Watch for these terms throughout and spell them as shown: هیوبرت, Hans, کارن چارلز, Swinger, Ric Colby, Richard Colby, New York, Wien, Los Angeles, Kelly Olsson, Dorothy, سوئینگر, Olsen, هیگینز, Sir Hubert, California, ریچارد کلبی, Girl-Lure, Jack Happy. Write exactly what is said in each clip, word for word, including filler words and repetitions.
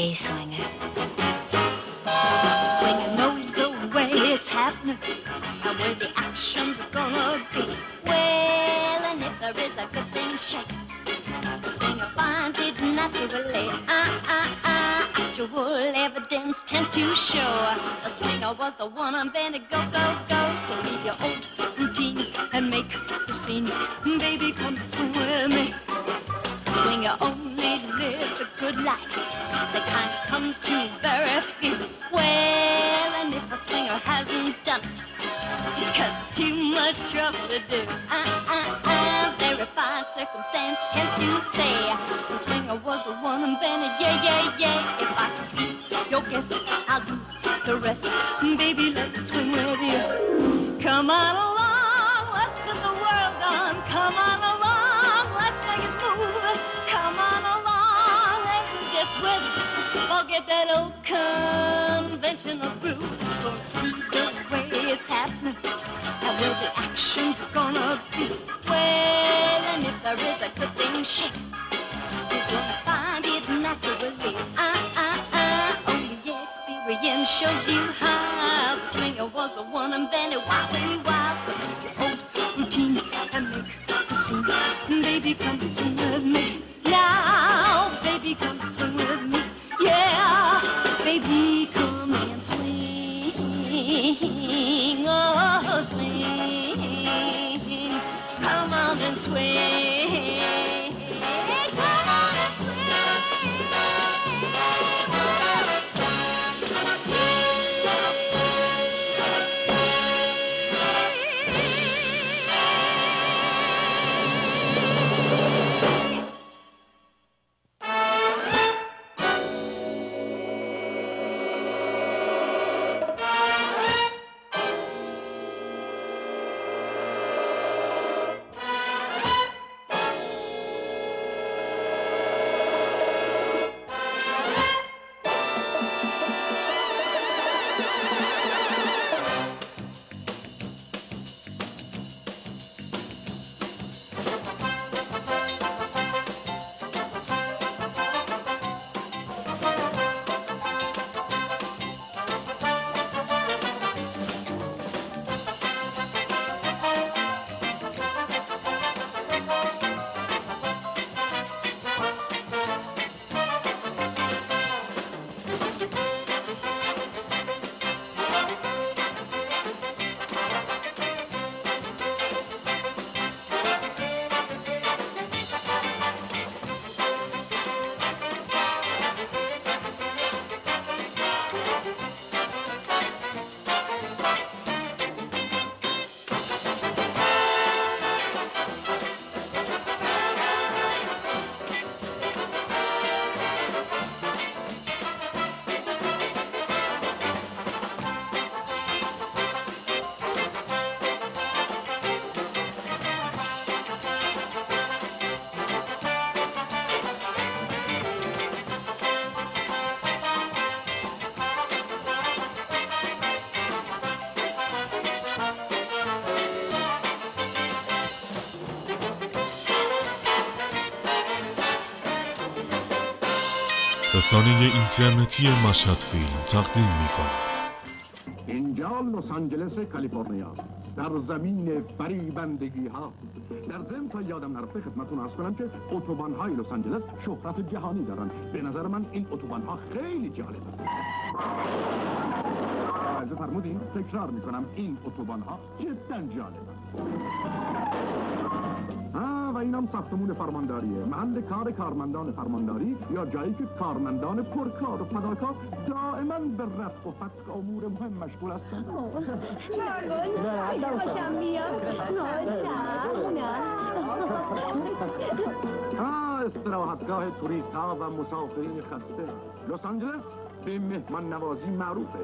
way, Swinger. Swinger knows the way it's happening and where the action's gonna be. Well, and if there is a good thing shaking, the Swinger finds it naturally. Ah, ah, ah, actual evidence tends to show the Swinger was the one invented go, go, go. So leave your old routine and make the scene. Baby, come swing with me. Swinger only lives a good life, the kind comes to very few. Well, and if a swinger hasn't done it, it's cause too much trouble to do. Uh, uh, uh, verified circumstance tends to say the swinger was the one invented, yeah, yeah, yeah. If I could be your guest, I'll do the rest. Baby, let me swing with you. Come on along, let's put the world on. Come on along, let's make it move. Come on along, let me get with it. Forget that old conventional groove. We'll see the way it's happening and where the action's gonna be. Well, and if there is a good thing shaking, you're gonna find it naturally. Ah, ah, ah, only experience shows you how. The swinger was the one invented wild and wild. So leave your old routine and make the scene. Baby, come swing with me. Now, baby, come swing with me, yeah. Baby, come and swing, oh, swing. Come on and swing, come on and رسانه اینترنتی مشهد فیلم تقدیم می‌کند. اینجا لس آنجلس کالیفرنیا، در زمین فریبندگی ها. در ضمن تا یادم نرفته خدمتتون عرض کنم که اتوبان های لس آنجلس شهرت جهانی دارن. به نظر من این اتوبان ها خیلی جالبن. از فرمودین تکرار می‌کنم این اتوبان ها جدا جالبن. و اینم ساختمون فرمانداریه، محل کار کارمندان فرمانداری یا جایی که کارمندان پرکار و فداکار دائما به رفع و فتق امور مهم مشغول هستند. مارگول خوشم میاد. آه استراحتگاه توریست ها و مسافرین خسته. لس آنجلس به مهمان نوازی معروفه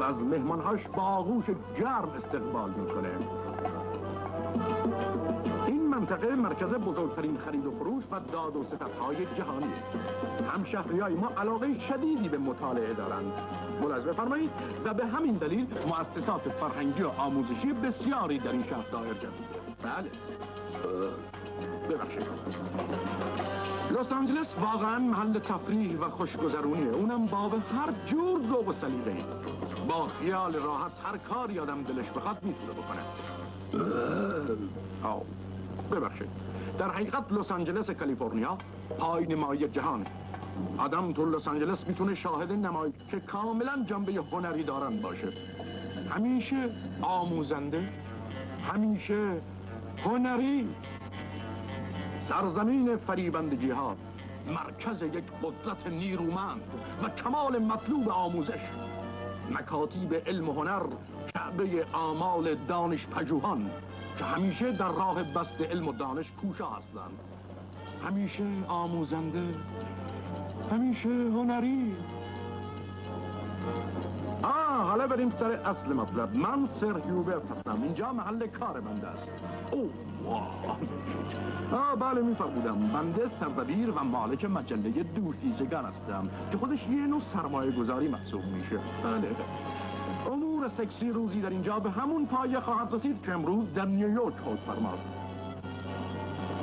و از مهمانهاش با آغوش گرم استقبال میکنه. منطقه مرکز بزرگترین خرید و فروش و داد و ستدهای جهانی. همشهریای ما علاقه شدیدی به مطالعه دارند. ملاحظه بفرمایید و به همین دلیل مؤسسات فرهنگی و آموزشی بسیاری در این شهر دایر جدید. بله. ببخشید. لس آنجلس واقعا محل تفریح و خوشگذرونیه، اونم با به هر جور ذوق و سلیقه، با خیال راحت هر کار یادم دلش بخواد میتونه بکنه. آو ببخشید، در حقیقت لس آنجلس کالیفرنیا پای نمایی جهانه. آدم تو لس آنجلس میتونه شاهد نمایی که کاملا جنبه هنری دارن باشه. همیشه آموزنده، همیشه هنری. سرزمین فریبندگی ها، مرکز یک قدرت نیرومند و کمال مطلوب آموزش، مکاتیب علم و هنر، کعبه آمال دانش پژوهان که همیشه در راه بسط علم و دانش کوشا هستند. همیشه آموزنده، همیشه هنری. آه حالا بریم سر اصل مطلب. من سر هیوبرت هستم، اینجا محل کار بنده است. اوه آه بله میفرمودم، بنده سردبیر و مالک مجله دوشیزگان هستم که خودش یه نوع سرمایه گذاری محسوب میشه. بله امور سکسی روزی در اینجا به همون پایه خواهد رسید که امروز در نیویورک خود فرماست.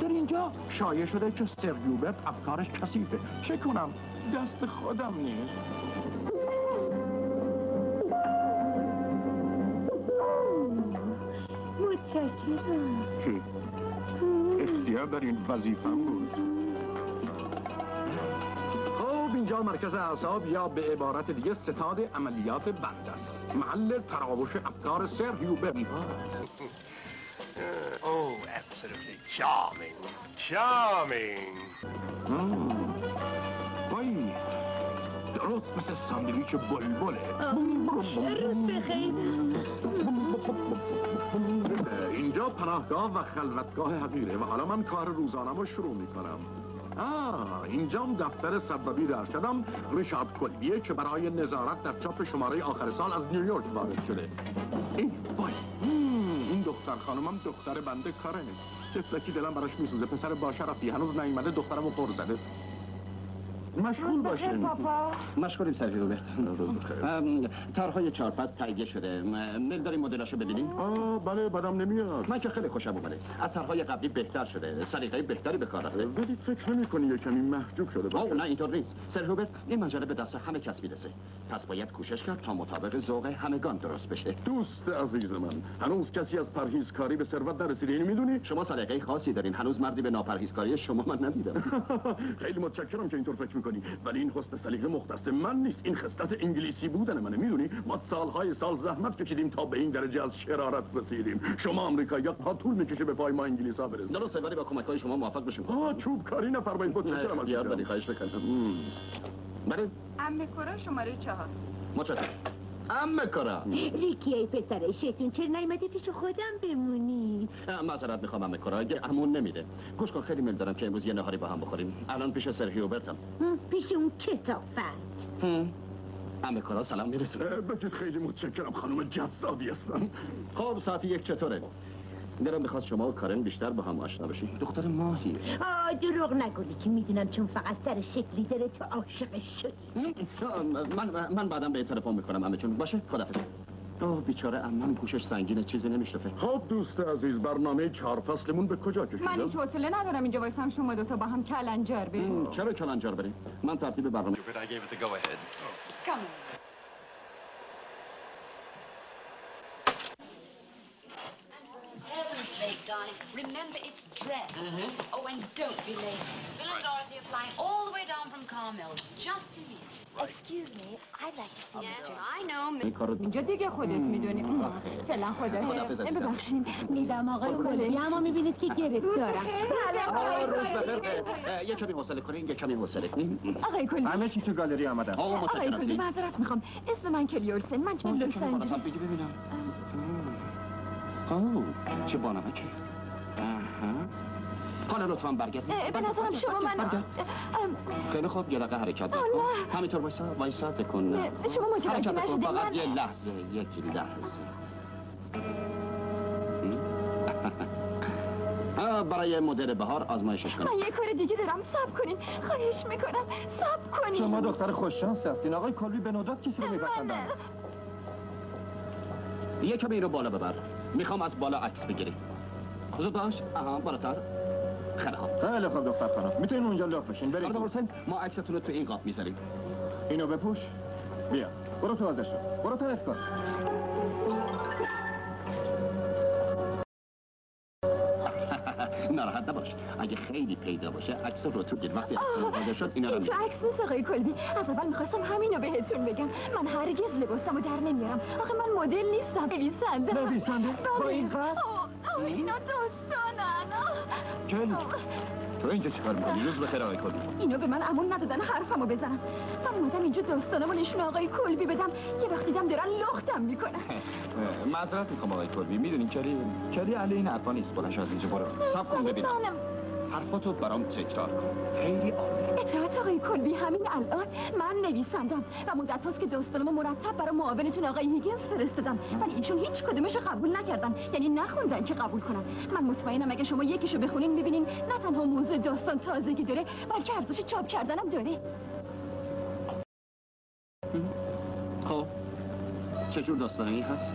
در اینجا شایع شده که سر هیوبرت افکارش کثیفه. چه کنم؟ دست خودم نیست. متشکرم. چی؟ اختیار در این وظیفه بود. خب اینجا مرکز اعصاب یا به عبارت دیگه ستاد عملیات بنده است. محل تراوش افکار سر هیوبرت. Oh, absolutely charming. Charming. وای درست مثل ساندویچ بلبله. شرط بخیر. اینجا پناهگاه و خلوتگاه حقیره و حالا من کار روزانم رو شروع میکنم. آه اینجام دفتر سردبیر ارشدم ریچارد کلبیه که برای نظارت در چاپ شماره آخر سال از نیویورک وارد شده. ای وای این دختر خانمم دختر بنده کاره. تفلکی دلم براش میسوزه، پسر باشرفی هنوز نیومده دخترم رو پر زده. مشغول باشین پاپا. مشغولیم سر هیوبرت. طرح‌های چارپس تهیه شده. میل داریم مدلاشو ببینیم؟ آه بله بدم نمیاد. من که خیلی خوشم اومده. از طرح‌های قبلی بهتر شده. سلیقه بهتری به کار رفته. ولی فکر نمی‌کنی یه کمی محجوب شده باشه؟ نه اینطور نیست. سر هیوبرت این مجله به دست همه کس میرسه. پس باید کوشش کرد تا مطابق ذوق همگان درست بشه. دوست عزیز من، هنوز کسی از پرهیزکاری به ثروت نرسیده، اینو می‌دونی؟ شما سلیقه خاصی دارین. هنوز مردی به ناپرهیزکاری شما من ندیدم. خیلی متشکرم که اینطور فکر می‌کنی، ولی این حسن سلیقه مختص من نیست. این خصلت انگلیسی بودن منه. میدونی ما سالهای سال زحمت کشیدیم تا به این درجه از شرارت رسیدیم. شما آمریکایی‌ها تا طول می‌کشه به پای ما انگلیس‌ها برسید. درسته، ولی با کمک‌های شما موفق بشیم. آه چوبکاری نفرمایید. متشکرم از یاد. ولی خواهش می‌کنم. بله عمه کورا شماره چهار. متشکرم عمه کورا. ریکی ای پسر شیطون چرا نیومدی پیش خودم بمونی؟ معذرت میخوام عمه کورا، اگه عمون نمیده. گوش کن خیلی میل دارم که امروز یه نهاری با هم بخوریم. الان پیش سر هیوبرتم. پیش اون کثافت. عمه کورا سلام میرسه. بگید خیلی متشکرم خانم جذابی هستم. خب ساعت یک چطوره؟ دلم بخواد شما و کارن بیشتر با هم آشنا بشید. دختر ماهیه. آه دروغ نگویی که میدونم، چون فقط سر شکلی داره تو عاشقش شدی. من من بعدم به تلفن میکنم عمه جون. باشه خداحافظ. اوه بیچاره عمم گوشش سنگینه، چیزی نمیشنفه. خب دوست عزیز برنامه چهار فصلمون به کجا کشیده؟ من هیچ حوصله ندارم اینجا وایسم شما دو تا با هم کلنجار بریم. چرا کلنجار بریم؟ من ترتیب برنامه. Darling, remember it's dress. Mm-hmm. Oh, and don't be late. Bill and Dorothy are flying all the way down from Carmel just to meet you. Excuse me, I'd like to see yes, Mister I know. اینجا دیگه خودت میدونی. فعلا خداحافظ. ببخشید میدم آقای کلی، اما میبینید که گرفت دارم. سلام. روز بخیر. یه کمی حوصله کنین، یه کمی حوصله کنین. آقای کلی. همه چی تو گالری آمدن. آقای کلی معذرت میخوام. اسم من کلی اولسن. من چند لس آنجلس. ببینم. اوه چه بانمکی. آها حالا لطفاً برگرد. به نظرم شما من خیلی خوب یه دقیقه حرکت بکن. همینطور وایسا وایسا تکون نه. شما متوجه نشدید من. یه لحظه یک لحظه. برای مدل بهار آزمایشش کنید. من یه کار دیگه دارم، صبر کنین خواهش میکنم، صبر کنین. شما دختر خوش شانس هستین. آقای کلبی به ندرت کسی رو میپسندن. یه کمی رو بالا ببر. میخوام از بالا عکس بگیری. زود باش. آها بالاتر. خیلی خوب دختر پرست، میتونین اونجا لخ بشین بریم. آره حسین، ما عکستون رو تو این قاب میذاریم. اینو بپوش. بیا برو تو ازش رو، برو تنت کن. ناراحت نباش، اگه خیلی پیدا باشه عکس رو تو دید. وقتی عکس رو بازه شد اینا رو میگم. اینجا عکس نیست آقای کلبی، از اول میخواستم همینو بهتون بگم. من هرگز لباسمو در نمیارم، آخه من مدل نیستم، نویسنده. نویسنده؟ با این قد؟ آه اینا دوستانن. کلی تو اینجا چیکار میکنی؟ روز بخیر آقای کلبی. اینو به من امون ندادن حرفمو بزنم. من اومدم اینجا دوستانمو نشون آقای کلبی بدم، یه وقتی دیدم دارن لختم میکنن. معذرت میخوام آقای کلبی، میدونین کلی کلی علی این حرفا نیست. بلنش از اینجا برو. صبر کن ببینم. حرفاتو برام تکرار کن. خیلی عالی. اطاعت آقای کلبی، همین الان من نویسندم و مدت هاست که دوستانمو مرتب برای معاونتون آقای هیگینز فرستادم، ولی ایشون هیچ کدومش قبول نکردن، یعنی نخوندن که قبول کنن. من مطمئنم اگه شما یکیشو بخونین میبینین نه تنها موضوع داستان تازگی داره، بلکه ارزش چاپ کردنم داره. خب چجور داستانی هست؟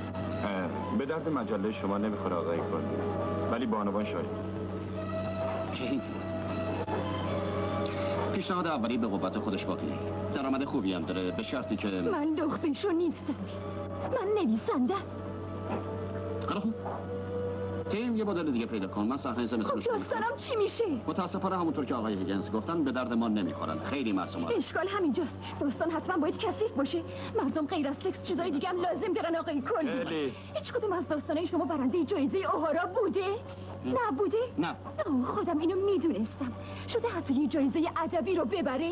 به درد مجله شما نمیخوره آقای کلبی، ولی بانوان شاید. پیشنهاد اولی به قوت خودش باقیه. درآمد خوبی هم داره، به شرطی که من دخترشو نیستم، من نویسندم. خیلی خوب، تیم یه مدل دیگه پیدا کن. من صحنه زمستونش خب داستانم چی میشه؟ متاسفانه همونطور که آقای هیگینز گفتن به درد ما نمیخورن، خیلی معصومانه. اشکال همینجاست، داستان حتما باید کثیف باشه. مردم غیر از سکس چیزای دیگه هم لازم دارن آقای کلبی. هیچ کدوم از داستانای شما برنده جایزه اوهارا بوده؟ نه بوده؟ نه. خودم اینو میدونستم. شده حتی یه جایزه ادبی رو ببره؟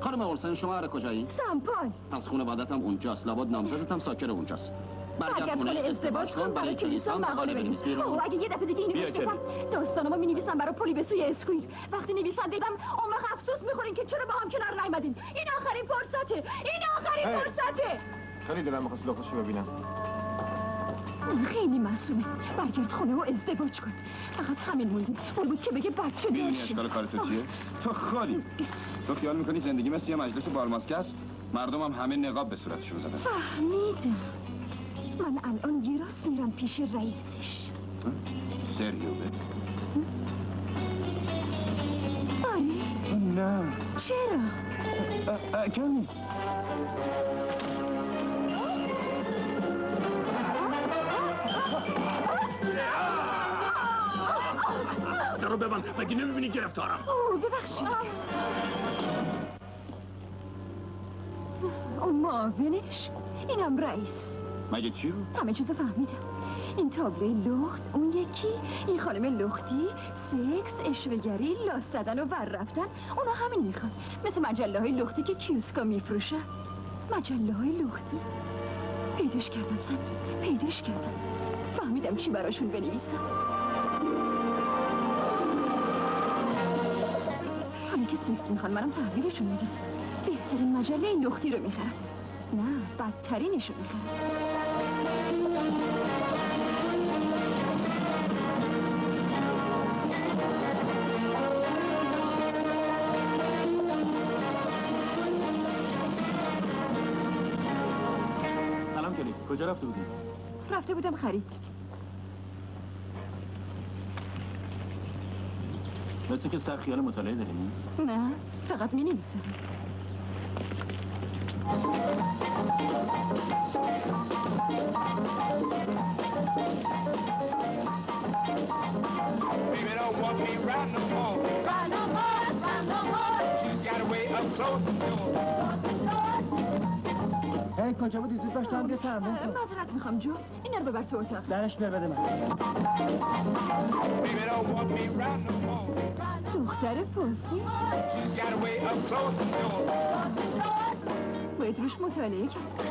خانم اولسن شما هر کجایی؟ سمپال. پس خونه وعدتم اونجاست، لابد نامزدتم ساکن اونجاست. برگرد خونه ازدواج کن، برای کلیسا مقاله بنویس. او اگه یه دفعه دیگه اینو گوش بدم، داستانامو می‌نویسم برای پلی به سوی اسکویر. وقتی نویسنده دیدم اون وقت افسوس می‌خورین که چرا با هم کنار نیومدین. این آخرین فرصته. این آخرین فرصته. خیلی دلم می‌خواست لوقشو ببینم. خیلی معصومه، برگرد خونه و ازدواج کن. فقط همین مونده، اون بود که بگه بچه داشت. می‌دونی اشکال کار تو چیه؟ تو خالی. تو خیال می‌کنی زندگی مثل یه مجلس بالماسکه است؟ مردم هم همه نقاب به صورتشون زدن. فهمیدم. من الان گیراس میرم پیش رئیسش. سر هیوبرت. آره؟ نه. چرا؟ کمی. درو ببن، مگه نمیبینی گرفتارم؟ اوه ببخشید. اون معاونش، اینم رئیس. مگه چی رو؟ همه چیزو فهمیدم. این تابلوی لخت، اون یکی، این خانم لختی، سکس، اشوه‌گری، لاس زدن و ور رفتن، اونا همین میخوان. مثل مجله های لختی که کیوسکا میفروشن. مجله های لختی. پیداش کردم سن، پیداش کردم. فهمیدم چی براشون بنویسم. همه که سکس میخوان منم تحویلشون میدم. بهترین مجله این لختی رو میخرم. نه، بدترینش رو میخرم. سلام کلی، کجا رفته بودی؟ رفته بودم خرید. مثل که سر خیال مطالعه داری نیست؟ نه، فقط می‌نویسم. هی کجا بودی؟ زود باش دارم بیا تمرین کن. معذرت میخوام جو، اینا رو ببر تو اتاق. درش بر بده من. دختر پوسی باید روش مطالعه کرد.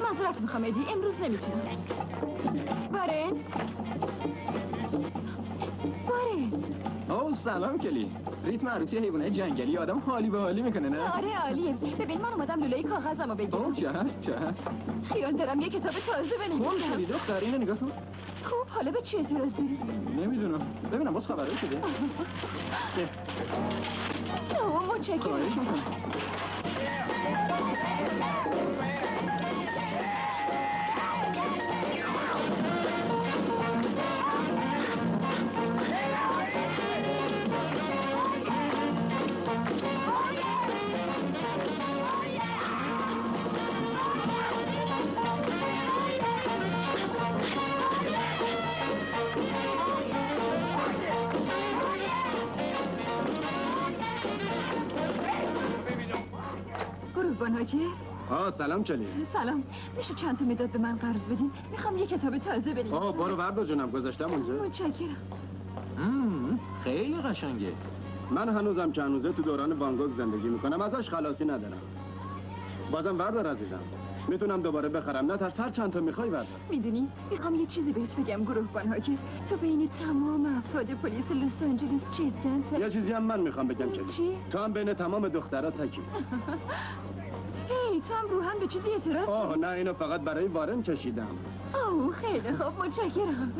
معذرت میخوام ادی، امروز نمیتونم. بارن بارن او سلام کلی. ریت معروتی حیوانه جنگلی آدم حالی به حالی میکنه نه؟ آره عالیه. ببین من اومدم لوله کاغذمو بگیرم. اوه چه چه. خیال دارم یه کتاب تازه بنویسم. خوب شدی دختر اینو نگاه کن. خوب حالا به چی اعتراض داری؟ نمیدونم. ببینم باز خبرایی شده. اوه متشکرم. بانهاجی؟ ها سلام چلی. سلام. میشه چند تا میداد به من قرض بدین؟ میخوام یه کتاب تازه بنویسم. آه برو بردا جونم گذاشتم اونجا. متشکرم. امم خیلی قشنگه. من هنوزم چند روزه تو دوران بانگوک زندگی میکنم ازش خلاصی ندارم. بازم بردار عزیزم. میتونم دوباره بخرم نه ترس هر چند تا میخوای بردار. میدونی میخوام یه چیزی بهت بگم گروهبانهاجی. تو بین تمام افراد پلیس لس آنجلس جدی. یه چیزی هم من میخوام بگم چلی. چی؟ تو هم بین تمام دخترها تکی. هی، تو هم روحن به چیزی اعتراض داری؟ آه نه اینو فقط برای وارم کشیدم. آه خیلی خوب متشکرم.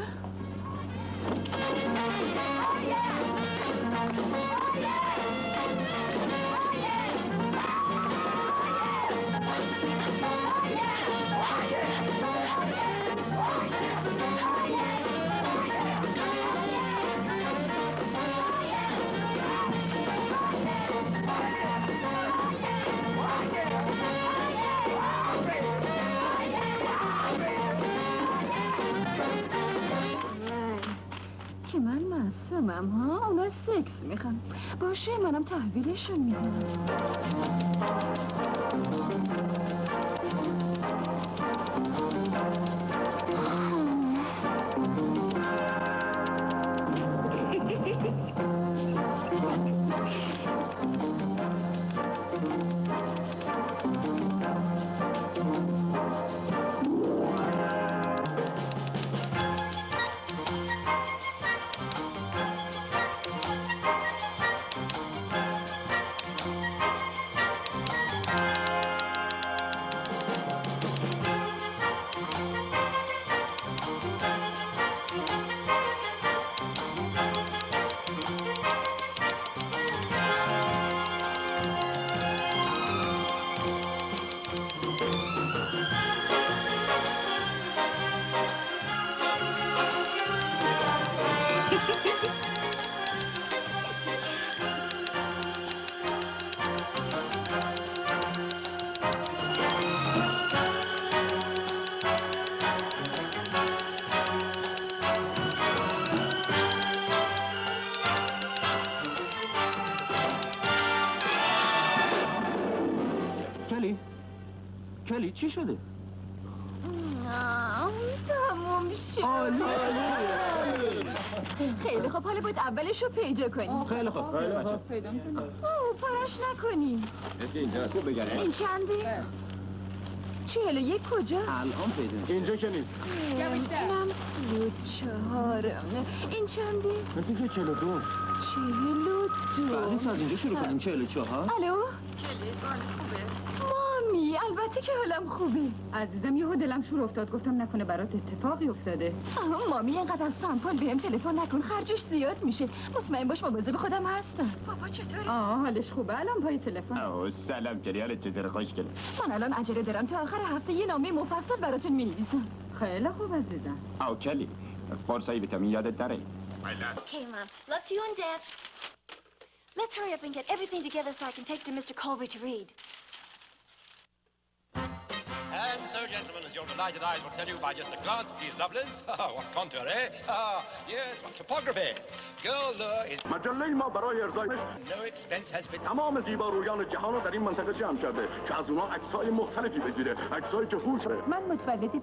مام ها اونا سکس میخوام باشه منم تحویلشون میدم. چی شده؟ آه، تموم شد. آلی، آلی. خیلی خوب حالا باید اولشو پیدا کنیم. خیلی خوب. خیلی خوب. اوه پرش نکنیم. اسکی اینجاست. خوب بگریم. این چنده؟ چهل و یک کجاست؟ الان پیدا. اینجا که نیست. اینم سی و چهارم. این چنده؟ مثل که چهل و دو. چهل و دو. بعدیس از اینجا شروع کنیم چهل و چهار. الو؟ البته که حالم خوبه عزیزم یهو دلم شور افتاد گفتم نکنه برات اتفاقی افتاده آه مامی اینقدر از سامپل بهم تلفن نکن خرجش زیاد میشه مطمئن باش مواظب خودم هستم بابا چطوره آه حالش خوبه الان پای تلفن آه سلام کردی حالت چطوره خوشگل من الان عجله دارم تا آخر هفته یه نامه مفصل براتون مینویسم خیلی خوب عزیزم آه کلی قرصای ویتامین یادت داره Okay mom love to you and dad Let's hurry up and get everything together so I can take to Mr. Colby to read And so, gentlemen, as your delighted eyes will tell you by just a glance at these lovelies, what contour, eh? Ah, yes, what topography. Girl lure is... مجله ما برای ارزایش No expense has been... تمام زیبارویان جهان رو در این منطقه جمع کرده که از اونا عکسای مختلفی بگیره، عکسایی که هوش من متولدم.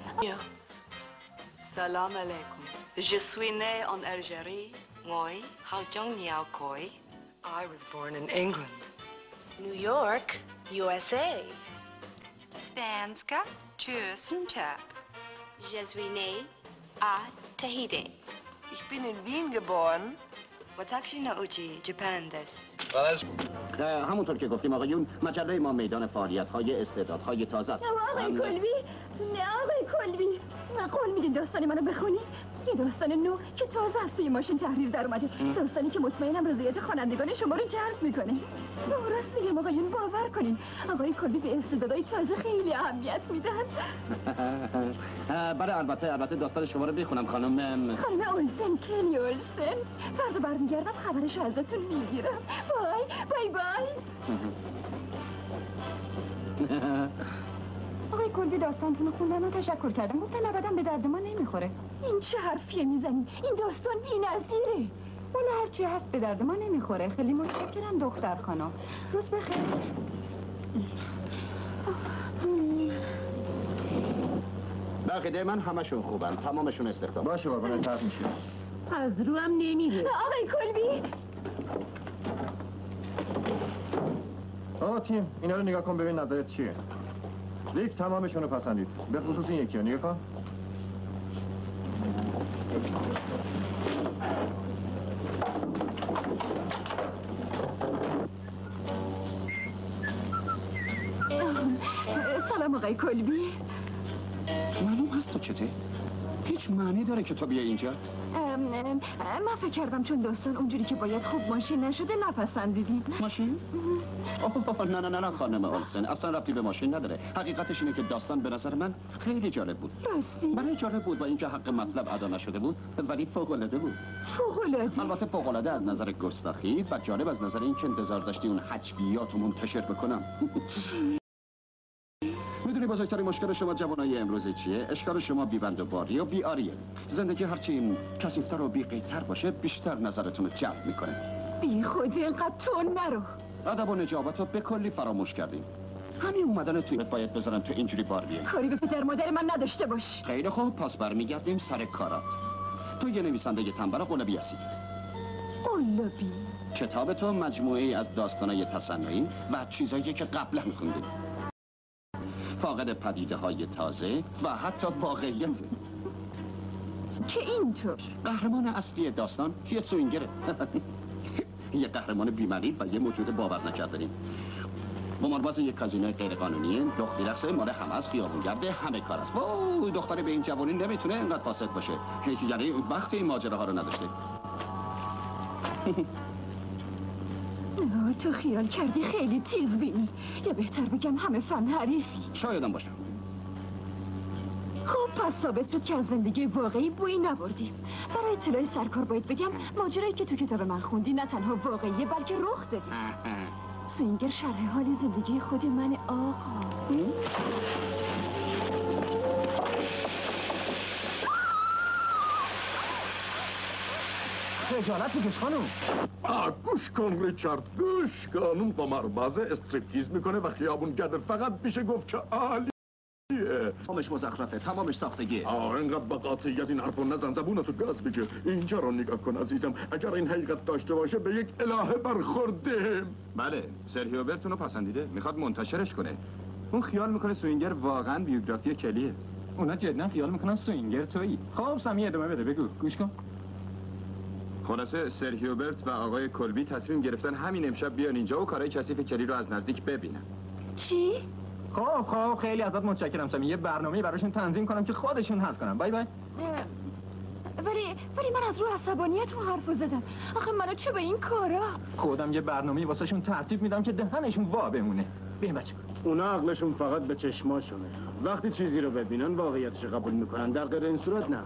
سلام علیکم. Je suis né en Algérie. Moi, Haljong Niao Khoi. I was born in England. New York, USA. Stanska, Tusen Tag. Je suis né à Tahiti. Ich bin in Wien geboren واتاکشی ناوچی ژاپن دس. باز. در همونطور که گفتیم آقایون مجله ما میدان فعالیت‌های استعدادهای تازه است. آقای کلبی، آقای کلبی، ما قول میدیم داستان منو بخونی؟ یه داستان نو که تازه از توی ماشین تحریر در اومده، داستانی که مطمئنم رضایت خوانندگان شما رو جلب میکنه. ما راست میگیم آقایون، باور کنین. آقای کلبی به استعدادهای تازه خیلی اهمیت میدن. برای البته البته داستان شما رو بخونم خانم. خانم اولسن، کلی اولسن. فردا برمیگردم خبرش رو ازتون میگیرم. بای بای بای. آقای کلبی داستانتون رو خوندن و تشکر کردم. گفتن ابداً به درد ما نمیخوره. این چه حرفیه میزنی؟ این داستان بی‌نظیره. اون هرچی هست به درد ما نمیخوره. خیلی متشکرم دختر خانم. روز بخیر. بقیده من همشون خوبن. تمامشون استخدام. باشه قربان طرف میشه. از رو هم نمیره. آقای کلبی. آقا تیم اینا رو نگاه کن ببین نظرت چیه. لیک تمامشون رو پسندید، به خصوص این یکی رو نگه کن. سلام آقای کلبی. معلوم هست تو چته؟ هیچ معنی داره که تو بیای اینجا؟ من فکر کردم چون داستان اونجوری که باید خوب ماشین نشده نپسندیدی. ماشین؟ اوه نه نه نه نه خانم اولسن، اصلا ربطی به ماشین نداره. حقیقتش اینه که داستان به نظر من خیلی جالب بود. راستی؟ برای جالب بود با اینکه حق مطلب ادا نشده بود، ولی فوق‌العاده بود. فوق‌العاده؟ البته فوق‌العاده از نظر گستاخی و جالب از نظر اینکه انتظار داشتی اون حجویاتو منتشر بکنم. میدونی بزرگترین مشکل شما جوانای امروزه چیه؟ اشکال شما بیبند و باری و بیاریه. زندگی هرچی کثیفتر و بیقیدتر باشه بیشتر نظرتون رو جلب میکنه. بی خودی اینقدر تون نرو. ادب و نجابت رو به کلی فراموش کردیم. همین اومدن تویت باید بذارن تو اینجوری باریه. کاری به پدر مادر من نداشته باش. خیلی خوب، پس برمیگردیم سر کارات. تو یه نویسنده تنبل قلبی هستی. قلبی؟ کتاب تو مجموعه‌ای از داستانای تصنعی و چیزایی که قبلا میخوندیم. فاقد پدیده های تازه و حتی واقعیت. که اینطور؟ قهرمان اصلی داستان یه سوینگره. یه قهرمان بیماری و یه موجود باور نکردنی. بمانباز یک کازینوی غیرقانونیه، دختری رقصه مال همه از خیابونگرده همه کار است. وای دختره به این جوانی نمیتونه اینقدر فاسد باشه. یعنی وقتی این ماجره ها رو نداشته. تو خیال کردی خیلی تیز بینی، یا بهتر بگم همه فن حریفی. شایدم باشم. خب پس ثابت بود که از زندگی واقعی بویی نبردیم. برای اطلاع سرکار باید بگم ماجرایی که تو کتاب من خوندی نه تنها واقعیه بلکه رخ داده. سوینگر شرح حال زندگی خود من آقا. خجالت میکش خانم. آه گوش کن ریچارد، گوش کن. اون قمارباز استریپتیز میکنه و خیابونگرد، فقط میشه گفت که عالیه. تمامش مزخرفه، تمامش ساختگیه. آه اینقدر با قاطعیت این حرفو نزن، زبونتو گاز بگیر. اینجا رو نگاه کن عزیزم، اگر این حقیقت داشته باشه به یک الهه برخورده. بله سر هیوبرت اونو پسندیده، میخواد منتشرش کنه. اون خیال میکنه سوینگر واقعا بیوگرافی کلیه. اونا جدا خیال میکنن سوینگر تویی. خب سمی ادامه بده، بگو. گوش کن. خلاصه سر هیوبرت و آقای کلبی تصمیم گرفتن همین امشب بیان اینجا و کارهای کثیف کلی رو از نزدیک ببینن. چی؟ خب خب خیلی ازت متشکرم سمی. یه برنامه براشون تنظیم کنم که خودشون حذف کنم. بای بای. ولی ولی من از رو عصبانیتون حرفو زدم. آخه منو چه به این کارا؟ خودم یه برنامه واسهشون ترتیب میدم که دهنشون وا بمونه. ببین بچه‌ها، اونا عقلشون فقط به چشماشونه. وقتی چیزی رو ببینن واقعیتش رو قبول میکنن، در غیر این صورت نه.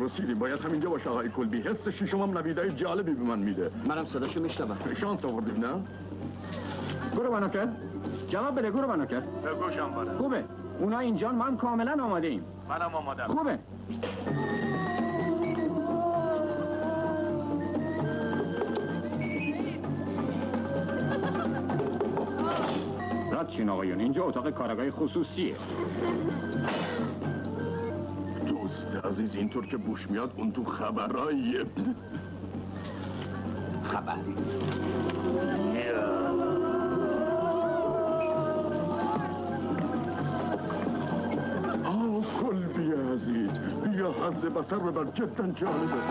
رسیدیم، باید همینجا باشه آقای کلبی. حس شیشمم نویدای جالبی به من میده. منم صداشو میشنوم. شانس آوردیم نه؟ گروه بناکر جواب بده. گروه بناکر گوشم بره. خوبه اونا اینجان، ما هم کاملا آماده ایم. منم آمادم. خوبه رد شین آقایون، اینجا اتاق کارگاه خصوصیه. دوست عزیز، اینطور که بوش میاد اون تو خبراییه. habari. آه کلبی عزیز بیا حظ بسر ببر جدا جالبه.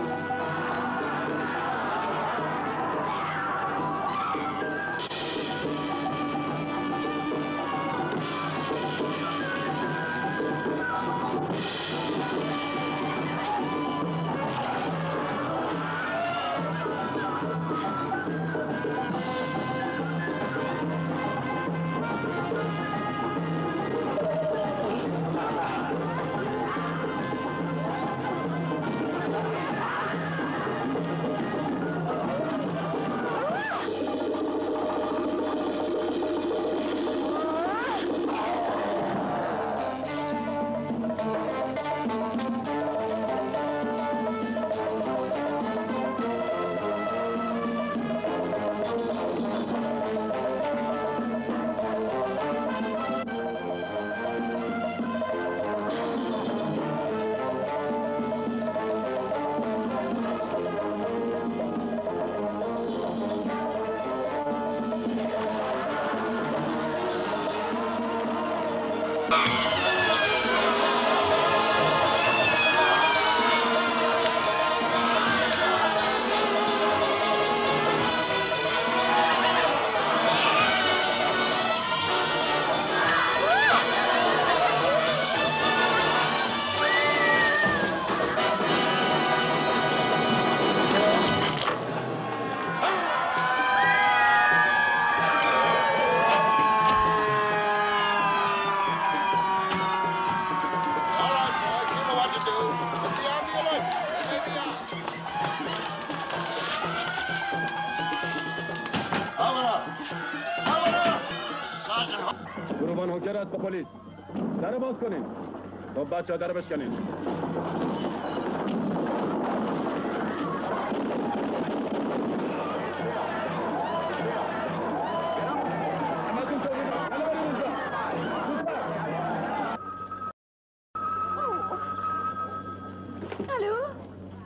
بچه در بشکنید. الو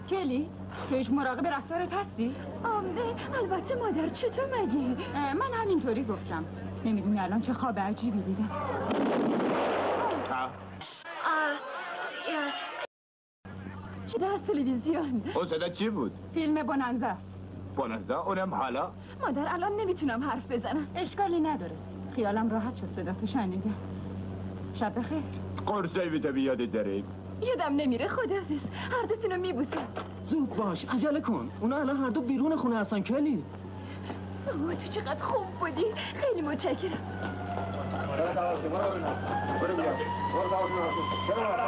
کلی، تو هیچ مراقب رفتارت هستی؟ آمده البته مادر، چطور مگی؟ من همینطوری گفتم. نمیدونی الان چه خواب عجیبی دیدم. دست تلویزیون. اون صدا چی بود؟ فیلم بونانزا است. بونانزا؟ اونم حالا؟ مادر الان نمیتونم حرف بزنم. اشکالی نداره. خیالم راحت شد صدا تو شنیدم. شب بخیر. قرصه بیده بیادی دارید. یادم نمیره، خداحافظ. هر دوتونو میبوسم. زود باش، عجله کن. اونا الان هر دو بیرون خونه هستن کلی. بابا تو چقدر خوب بودی. خیلی متشکرم.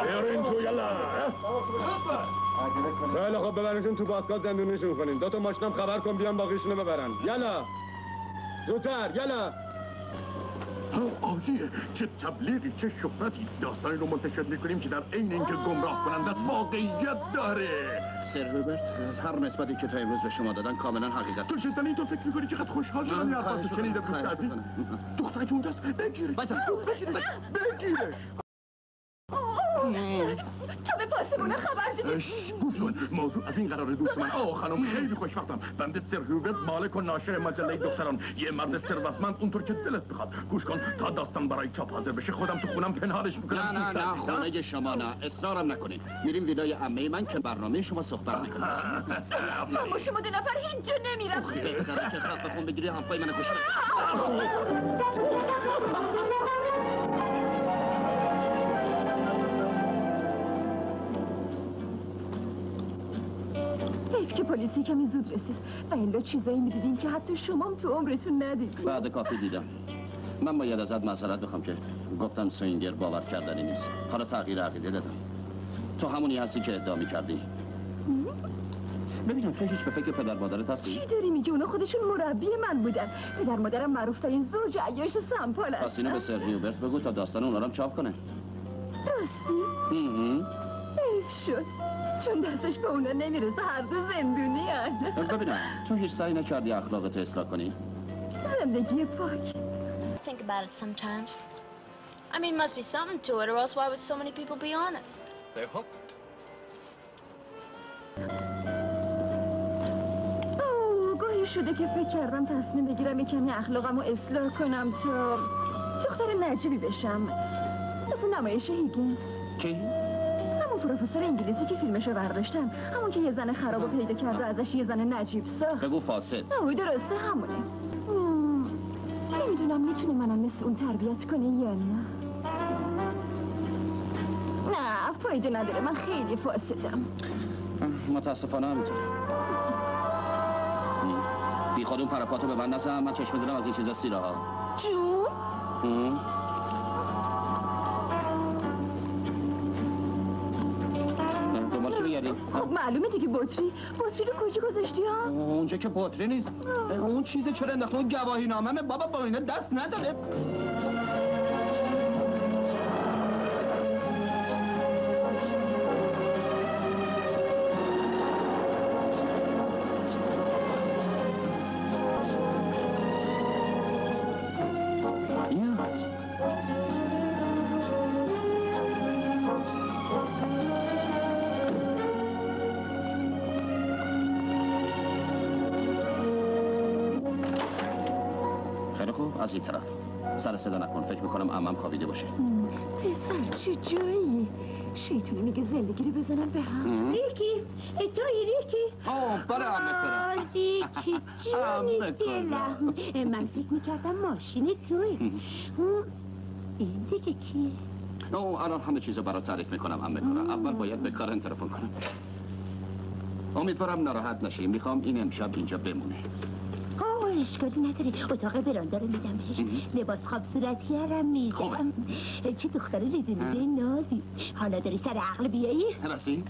بیارین تو یلا. خیلی خوب، ببرنشون تو باسکات زندونیشون کنین. دو تا ماشینم خبر کن بیان باقیشونو ببرن. یلا زودتر یلا. عالیه، چه تبلیغی، چه شهرتی. داستانی رو منتشر میکنیم که در عین اینکه گمراه کننده واقعیت داره. سر هوبرت، از هر نسبتی که تا امروز به شما دادن کاملا حقیقت. تو جدا اینطور فکر میکنی؟ چقدر خوشحال شدم این حرفا تو شنیده. دوست عزیز، دختره که اونجاست، بگیرش بگیرش. تو به پاسمونه خبر دیدی؟ گوش کن، موضوع از این قراره دوست من. آه خانم خیلی خوشوقتم. بنده سر هوبرت، مالک و ناشر مجله دختران، یه مرد ثروتمند اونطور که دلت بخواد. گوش کن، تا داستان برای چاپ حاضر بشه خودم تو خونم پنهانش میکنم. نه نه نه، خونه شما نه، اصرارم نکنین. میریم ویلای عمه من که برنامه شما صحبت میکنه. ما شما دو نفر هیچ جا نمیرم. بهتره که خلاف بخون بگیری، حرفای منو گوش کن. حیف که پلیسی کمی زود رسید و الا چیزایی میدیدیم که حتی شمام تو عمرتون ندید. بعد کافی دیدم. من باید ازت معذرت بخوام که گفتم سوینگر باور کردنی نیست. حالا تغییر عقیده دادم. تو همونی هستی که ادعا میکردی. ببینم تو هیچ به فکر پدر مادرت هستی؟ چی داری میگی؟ اونا خودشون مربی من بودن. پدر مادرم معروفترین زوج عیاش سمپال هست. پس اینو به سر هیوبرت بگو تا داستان اونا رو چاپ کنه. راستی؟ حیف شد. چون دستش به اونا نمیرسه، هر دو زندونی هن. ببینم تو هیچ سعی نکردی اخلاقت رو اصلاح کنی؟ زندگی پاک. Think about it sometimes. I mean, must be something to it, or else why would so many people be on it? They're hooked. Oh, گاهی شده که فکر کردم تصمیم بگیرم یه کمی اخلاقمو اصلاح کنم تا دختر نجیبی بشم، مثل نمایش هیگینز. کی؟ همون پروفسور انگلیسی که فیلمشو برداشتم، همون که یه زن خرابو پیدا کرد و ازش یه زن نجیب ساخت. بگو فاسد. اوه درسته، همونه. نمیدونم میتونه منم مثل اون تربیت کنه یا نه. نه فایده نداره، من خیلی فاسدم. متاسفانه همینطوره. بی خود اون پرپاتو به من نزن، من چشم دارم از این چیزا سیره ها. جون؟ دنبال چی میگردی؟ خب معلومه دیگه. بطری بطری رو کجا گذاشتی ها؟ اونجا که بطری نیست. اون چیزه چرا انداخته؟ اون گواهی ناممه بابا، با اینا دست نزنه. از این طرف سر صدا نکن، فکر میکنم عمم خوابیده باشه. پسر چه جایی؟ شیطونی میگه زندگی رو بزنم به هم. ریکی توی ریکی؟ آه برای عمه کنم. آه ریکی جونی دلم، من فکر میکردم ماشین توی. این دیگه کیه؟ آه الان همه چیزو برای تعریف میکنم عمه کنم. اول باید به کارن تلفن کنم. امیدوارم ناراحت نشی، میخوام این امشب اینجا بمونه. اشکالی نداره، اتاق براندار رو میدم بهش، لباس خواب صورتی هرم میدم. چه دختر ریزونیده نازی. حالا داری سر عقل بیایی؟ رسی؟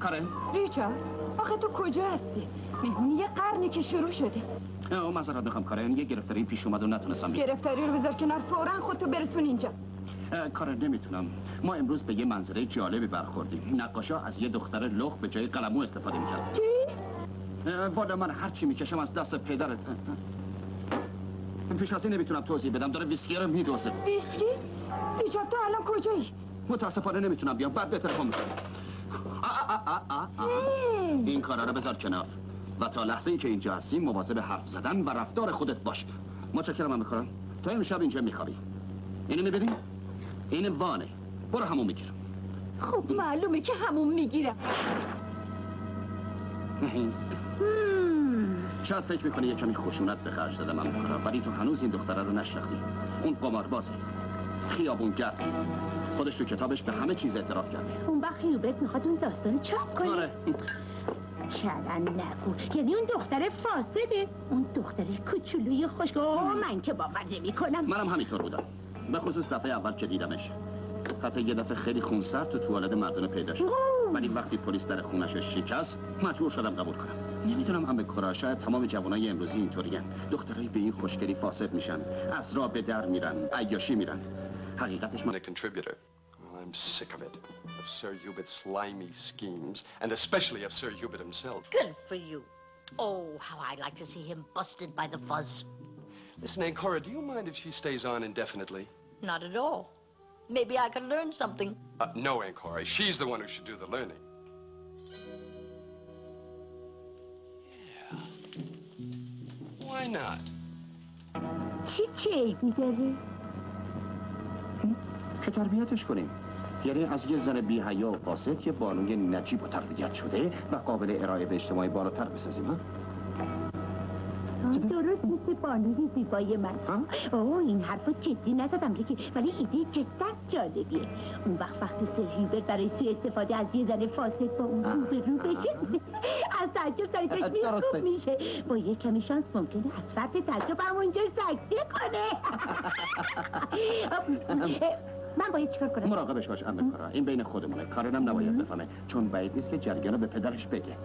کارن؟ ریچارد، آخه تو کجا هستی؟ مهمونی یه قرنی که شروع شده. او معذرت میخوام کارن، یه گرفتاری پیش اومد و نتونستم بیارم. گرفتاری رو بذار کنار، فوراً خودتو برسون اینجا. کارن نمیتونم، ما امروز به یه منظره جالبی برخوردیم. نقاشا از یه دختر لخت به جای قلمو استفاده میکرد. والا من هرچی میکشم از دست پدرت. پیش از این نمیتونم توضیح بدم، داره ویسکی رو میدوزه. ویسکی؟ ریچارد تو الان کجایی؟ متاسفانه نمیتونم بیام، بعد به تلفن میکنم. این کارا رو بذار کنار و تا لحظه ای که اینجا هستیم مواظب حرف زدن و رفتار خودت باش. متشکرم عمه کارن، تا امشب اینجا میخوابی. اینو میبینی؟ این وانه، برو همون میگیرم. خب معلومه که همون میگیرم. شاید فکر میکنی یه کمی خشونت به خرج دادم عمه کارن، ولی تو هنوز این دختره رو نشناختی. اون قماربازه، خیابونگر، خودش تو کتابش به همه چیز اعتراف کرده. اون وقت هیوبرت میخواد اون داستانو چاپ کنه. آره چلن نگو، یعنی اون دختره فاسده، اون دختره کوچولوی خوشگاه. من که باور نمیکنم. منم همینطور بودم، به خصوص دفعه اول که دیدمش. حتی یه دفعه خیلی خونسرد تو توالت مردانه پیدا شد، ولی وقتی پلیس در خونش شکست مجبور شدم قبول کنم. نمیدونم عمه کارن، شاید تمام جوانای امروزی اینطورین، دخترایی به این خوشگلی فاسد میشن، از راه به در میرن، عیاشی میرن. حقیقتش من contributor. I'm sick of it. Of Sir Hubert's slimy schemes and especially of Sir Hubert himself. Good for you. Oh, how I'd like to see him busted by the fuzz. Listen, Ancora, do you mind if she stays on indefinitely? Not at all. Maybe I can learn something. Uh, no, Ancora. She's the one who should do the learning. Yeah. Why not? چی چیزی داری؟ چه تربیتش کنیم؟ یعنی از یه زن بی‌حیا و فاسد یه بانوی نجیب و تربیت شده و قابل ارائه به اجتماعی بالاتر بسازیم، ها؟ درست نیست بانوی زیبای من. اوه این حرفو جدی نزدم لیکی، ولی ایده جدت جالبیه. اون وقت وقتی سر هیوبرت برای سوء استفاده از یه زن فاسد با اون رو به رو بشه، از تعجب سر چشمی خوب میشه. با یه کمی شانس ممکنه از فرط تعجب همونجا سکته کنه. من باید چیکار کنم؟ مراقبش باش عمه کارن، این بین خودمونه، کارنم نباید بفهمه، چون بعید نیست که جریانو به پدرش بگه.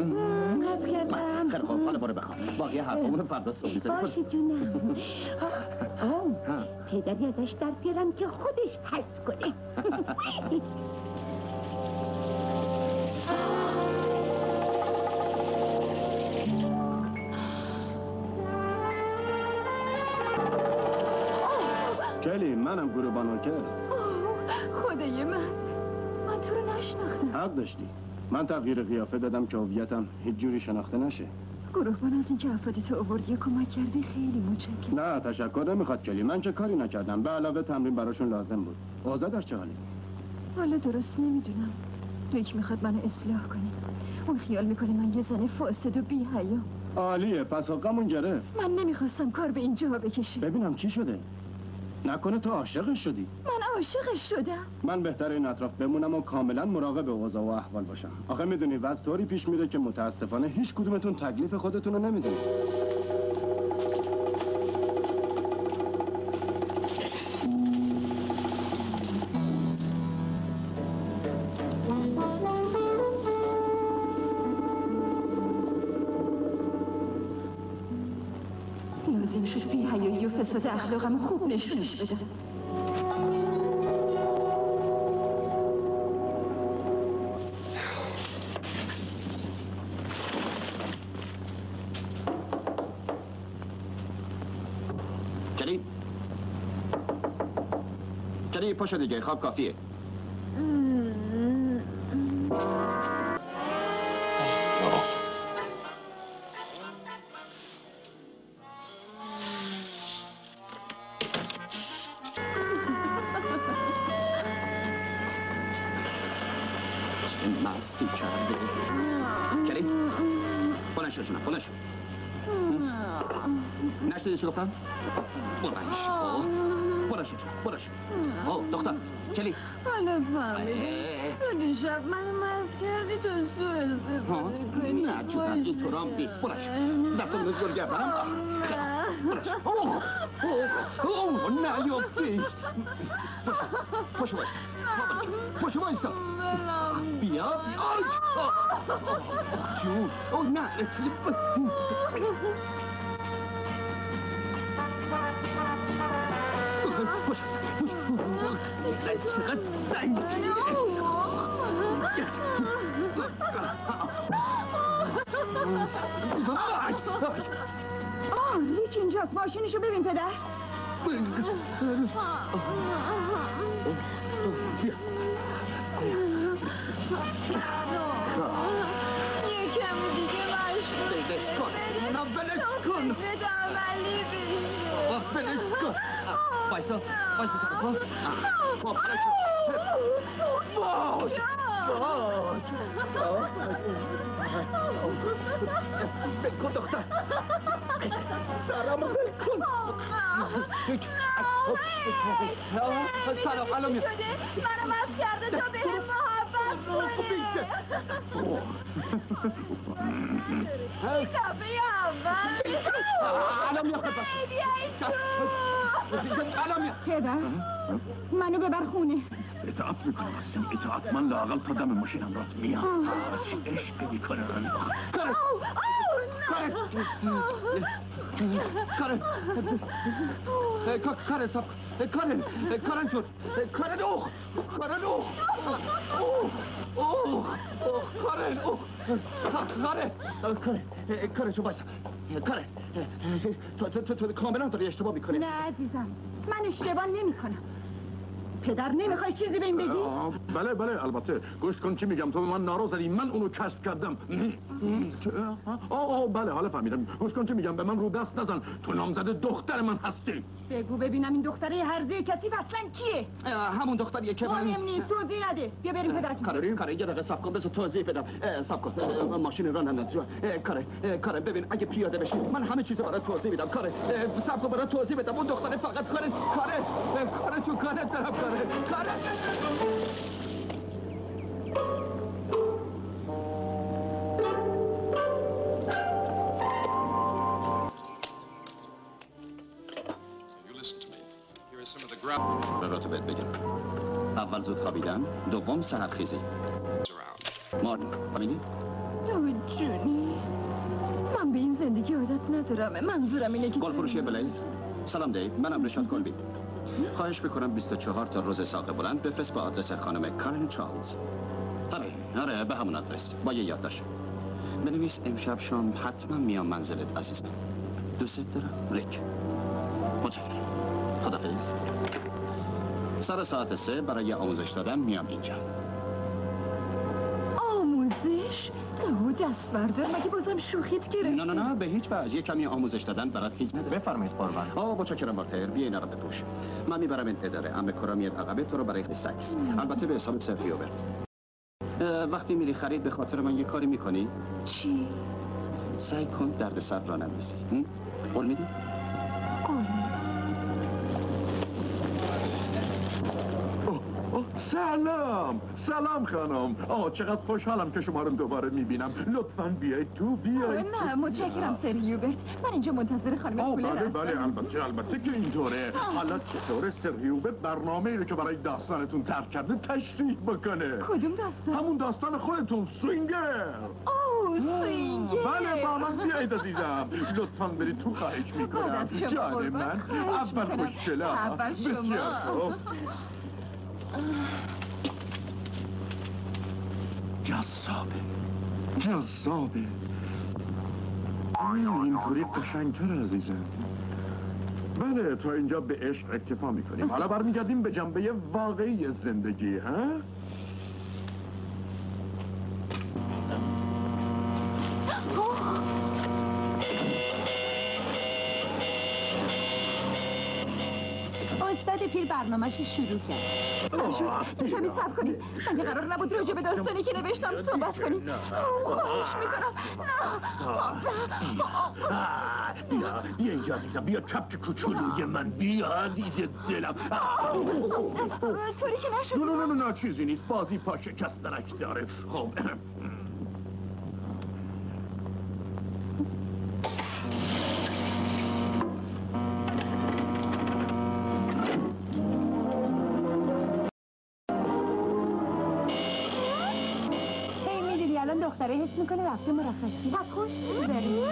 مست کردم. خیلی خوب، حالا برو بخواب، باقی حرفمونو فردا صبح میزنیم. باشه جونم. پدری ازش در بیارم که خودش پس کنه. کلی، منم گروه بانوکر. خدای من، من تو رو نشناختم. حق داشتی. من تغییر قیافه دادم که هویتم هیچ جوری شناخته نشه. قربان از اینکه افرادی تو آوردی کمک کردی خیلی متشکرم. نه تشکر نمیخواد کلی، من چه کاری نکردم، به علاوه تمرین براشون لازم بود. اوضاع در چه حاله؟ حالا درست نمیدونم. ریک میخواد منو اصلاح کنه. اون خیال میکنه من یه زن فاسد و بی‌حیا. عالیه، پس حقمون گرفت. من نمیخواستم کار به اینجا بکشه. ببینم چی شده؟ نکنه تو عاشقش شدی؟ من عاشقش شدم؟ من بهتره این اطراف بمونم و کاملا مراقب اوضاع و احوال باشم. آخه میدونی وضع طوری پیش میره که متاسفانه هیچ کدومتون تکلیف خودتون رو نمیدونید. فساد اخلاقم خوب نشونش بدم. کلی کلی پاشو دیگه، خواب کافیه. نشنیدی چی گفتم؟ برنش برنش برنش دختر کلی حالا فهمیدی تو دیشب منو مست کردی تو سو استفاده کنی. نه چون تو سرام نیست. برنش دستم رو گرگه برم. برنش اوه اوه اوه نه یافتی پشو پشو بایست پشو بایست بیا آی اوه جون اوه نه خوش هستم خوش چقدر سنگیه. آه لیک اینجاست، ماشینشو ببین پدر. یه کمی دیگه مشروع بلش کن نه بلش کن دولی بشو بلش کن. بایستا، بایستا سکتا با برای چه؟ باد! باد! بکن دختر سرم بکن. سلام الان میاد منو مست کرده تا به هم محبت کنه شبه اول. الان میاد پدر منو ببر خونه. اطاعت میکنم قسم اطاعت. من لااقل تا دم ماشینم رات میام. چی عشق میکنن. کاره کاره کاره کاره سب کاره کاره جور کاره نوخ کاره نوخ اوخ اوخ کاره اوخ کاره کاره کاره چون بایستم کاره تو تو تو کاملا داری اشتباه میکنی. نه عزیزم من اشتباه نمیکنم. پدر نمیخوای چیزی به این بگی؟ بله بله البته. گوش کن چی میگم. تو به من نارو زدی، من اونو کشف کردم. آه بله حالا فهمیدم. گوش کن چی میگم. به من رو دست نزن. تو نامزده دختر من هستی. بگو ببینم این دختره هرزه کسی اصلا کیه؟ همون دختریه که من مهم نیست. توضیح نده. بیا بریم پدر. کاری کاری یه دقیقه صبر کن بس توضیح بدم. صبر کن ماشین ران اندازه. کاره کاره ببین اگه پیاده بشی من همه چیزو برات توضیح میدم. کاره صبر کن برات توضیح بدم. اون دختره فقط کاره کاره کاره تو کاره طرف کاره. کاره راتبت بگم. اول زود خوابیدن، دوم سحرخیزی. مارن، فهمیدی؟ دو جونی من به این زندگی عادت ندارم. منظورم اینه که گل فروشی بلیز. سلام دیو، منم ریچارد کلبی. خواهش میکنم بیست و چهار تا روز ساق بلند بفرست با آدرس خانم کارن چارلز. آره، آره به همون آدرس. با یه یادداشت. بنویس امشب شام حتما میام منزلت عزیزم. دوست دارم، ریک. متشکرم. خدافظ. سر ساعت سه برای آموزش دادن میام اینجا. آموزش؟ او دست بردار، مگه بازم شوخیت گرفتی؟ نه نه نه به هیچ وجه، یه کمی آموزش دادن برات هیچ نده. بفرمایید قربان. آه متشکرم بارتر، بیا اینا رو بپوش. من میبرمت اداره، ام کرامیت عقبه تو رو برای سکس. البته به حساب سر هیوبرت. وقتی میری خرید به خاطر من یه کاری میکنی؟ چی؟ سعی کن درد سر را نمیسی. قول میدی؟ قول. سلام، سلام خانم. آه چقدر خوشحالم که شما رو دوباره میبینم. لطفاً بیایید تو، بیایید. نه متشکرم سر هیوبرت، من اینجا منتظر خانم کولر هستم. بله بله البته البته که اینطوره. حالا چطوره سر هیوبرت برنامه‌ای رو که برای داستانتون طرح کرده تشریح بکنه؟ کدوم داستان؟ همون داستان خودتون، سوینگر. اوه سوینگر. بله با من بیایید عزیزم. لطفاً برید تو، خواهش می‌کنم. جان من، اول خوشگله، بسیار خوب. جذابه، جذابه. آیا اینطوری قشنگ‌تر عزیزم؟ بله تا اینجا به عشق اکتفا میکنیم، حالا برمیگردیم به جنبه واقعی زندگی. ها؟ پیر برنامه‌اش رو شروع کرد. خمشود، کمی صبر کنید. من قرار نبود راجع به داستانی که نوشتم صحبت کنید. خواهش میکنم. نه. بیا اینجا عزیزم، بیا چپک کوچولوی من، بیا عزیز دلم. طوری که نشد. نه نه نه چیزی نیست، بازی پا شکستنک داره. خب. دختره حس میکنه رفته مرخصی. پس خوش بگذارید.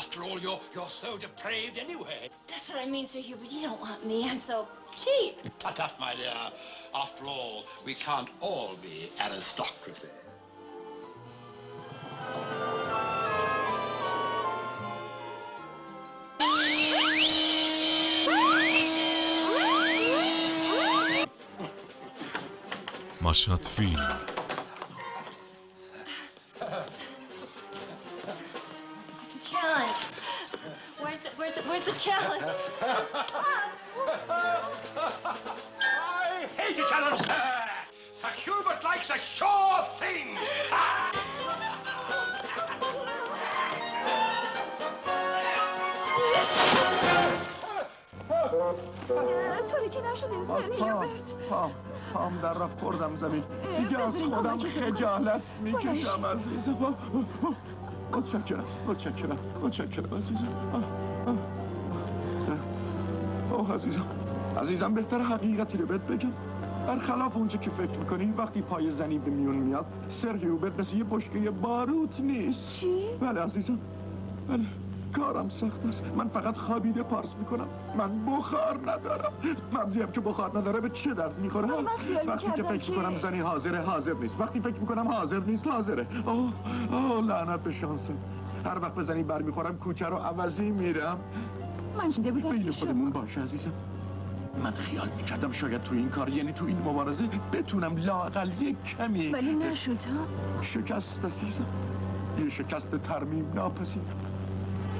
After all, you're you're so depraved anyway. That's what I mean, Sir Hubert. You don't want me. I'm so cheap. Tut tut, my dear. After all, we can't all be aristocracy. مشهد فیلم. Challenge. Where's the where's the where's the challenge? I hate a challenge. Sir Hubert likes a sure thing. طوری که نشد این سر هیوبرت. پام در رفت خوردم زمین. دیگه از خودم خجالت میکشم عزیزم. متشکرم، متشکرم، متشکرم عزیزم. اوه عزیزم، عزیزم بهتر حقیقتی رو بهت بگم. برخلاف اونچه که فکر میکنی وقتی پای زنی به میون میاد سر هیوبرت مثل یه بشکه باروت نیست. چی؟ بله عزیزم، بله کارم سخت است. من فقط خوابیده پارس میکنم. من بخار ندارم. ممنونم که بخار نداره به چه درد میخوره. وقتی که فکر میکنم زنی حاضره حاضر نیست، وقتی فکر میکنم حاضر نیست حاضره. آه آه لعنت به شانسم. هر وقت بزنی برمیخورم کوچه رو عوضی میرم. من شده بودم بین خودمون باشه عزیزم. من خیال میکردم شاید تو این کار، یعنی تو این مبارزه بتونم لااقل یک کمی، ولی نشد. شکست عزیزم، یه شکست ترمیم ناپذیر.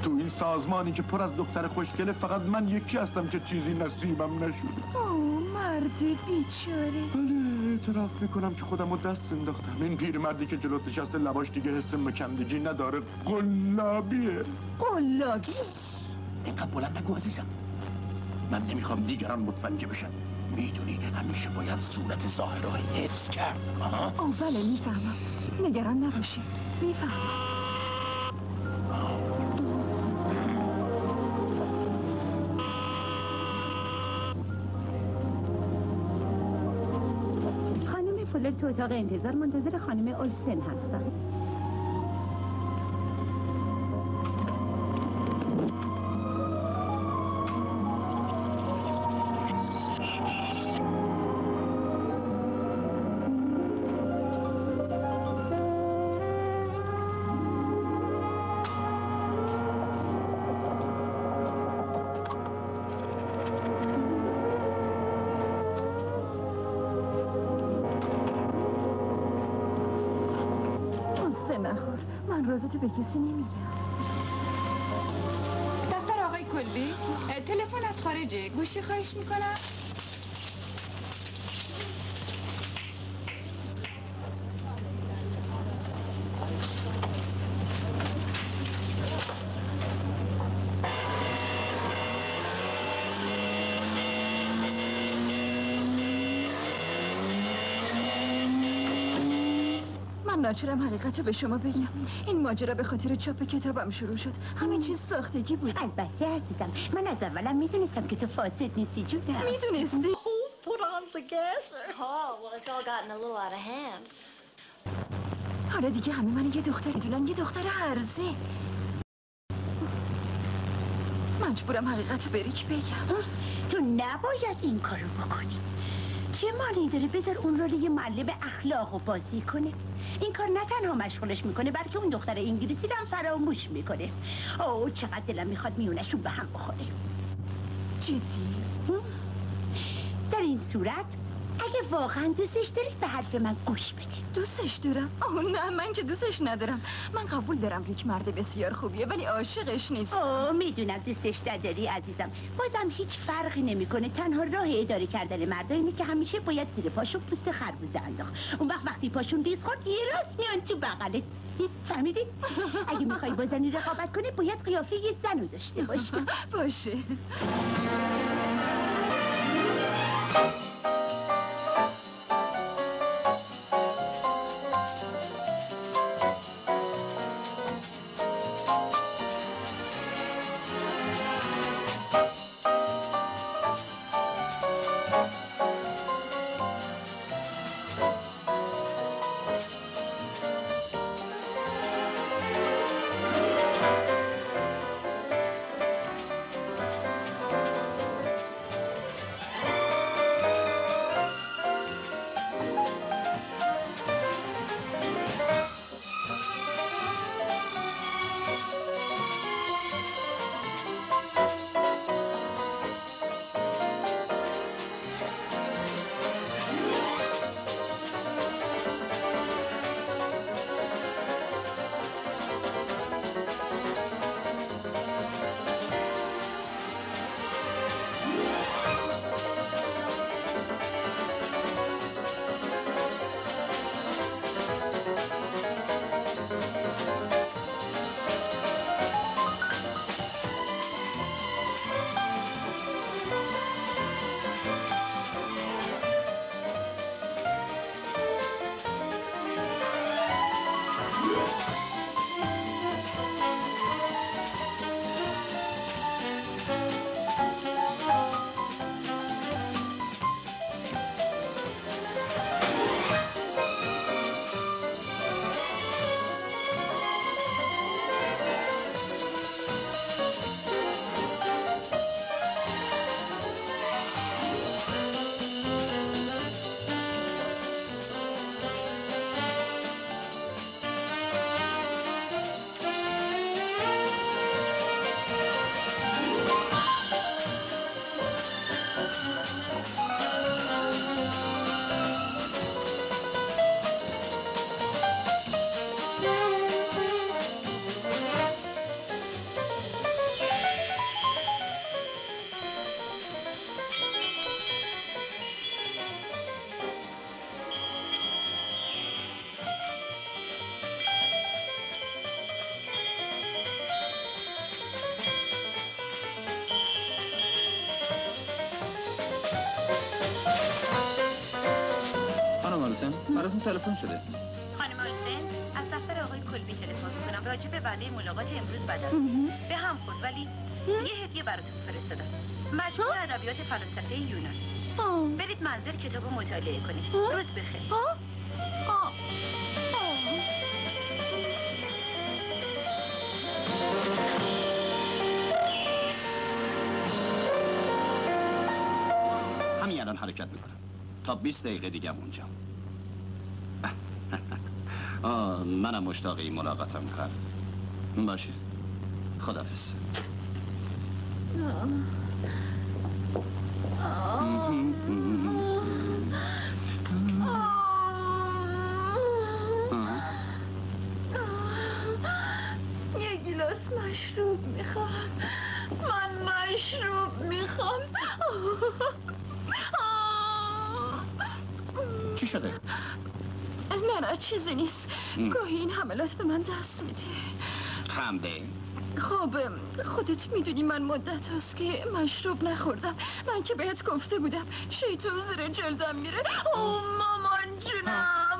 تو این سازمانی که پر از دختر خوشگله فقط من یکی هستم که چیزی نصیبم نشده. اوه مرد بیچاره. بله اعتراف میکنم که خودم رو دست انداختم. این پیرمردی که جلوت نشسته لباش دیگه حس مکندگی نداره. قلابیه. قلابی؟ اینقدر بلند نگو عزیزم، من نمیخوام دیگران متوجه بشن. میدونی همیشه باید صورت ظاهر رو حفظ کرد. اوه بله میفهمم، نگران نباشی، میفهمم. تو اتاق انتظار منتظر خانم اولسن هستم. روزا تو به کسی نمیگم. دفتر آقای کلبی، تلفن از خارجه، گوشی خواهش میکنم. ناچارم حقیقت رو به شما بگم. این ماجرا به خاطر چاپ کتابم شروع شد. همین چیز ساختگی بود. البته عزیزم، من از اولم میدونستم که تو فاسد نیستی جونم. میدونستی؟ Who put on the gas? Oh, well, it's all gotten a little out of hand. حالا دیگه همه من یه دختر میدونن، یه دختر هرزه. مجبورم حقیقت رو به ریک بگم. تو نباید این کارو بکنی. چه مالی داره؟ بذار اون رو یه معلم اخلاقو بازی کنه. این کار نه تنها مشغولش میکنه، بلکه اون دختر انگلیسی هم فراموش میکنه. اوه چقدر دلم میخواد میونشون به هم بخوره. جدی؟ در این صورت اگه واقعا دوستش داری به حرف من گوش بده. دوستش دارم؟ آه نه، من که دوستش ندارم. من قبول دارم ریک مرد بسیار خوبیه، ولی عاشقش نیست. آه میدونم دوستش نداری عزیزم. بازم هیچ فرقی نمیکنه. تنها راه اداره کردن مردا اینه که همیشه باید زیر پاشون پوست خربوزه انداخت. اون وقت وقتی پاشون ریز خورد، یه راست میان تو بغلت. فهمیدی؟ اگه میخوای با زنی رقابت کنی، باید قیافه یه زنو داشته باشه. باشه. براتون تلفن شده. خانم اولسن، از دفتر آقای کلبی تلفن میکنم راجع به وعده ملاقات امروز بعد از به هم خورد، ولی مهم. یه هدیه براتون فرستادم. مجموع ادبیات فلسفه یونان. آه. برید منظر کتابو مطالعه کنید. آه. روز بخیر. آه. آه. آه. همین الان حرکت میکنم. تا بیست دقیقه دیگه اونجا. آه منم مشتاق این ملاقاتم کرد. باشه خداحافظ. از مشروب میخوام، من مشروب میخوام. چی شده؟ نه نه چیزی نیست. گاهی این حملات به من دست میده. خمده؟ خب خودت میدونی من مدت هست که مشروب نخوردم. من که بهت گفته بودم شیطون زیر جلدم میره. اوه مامان جونم.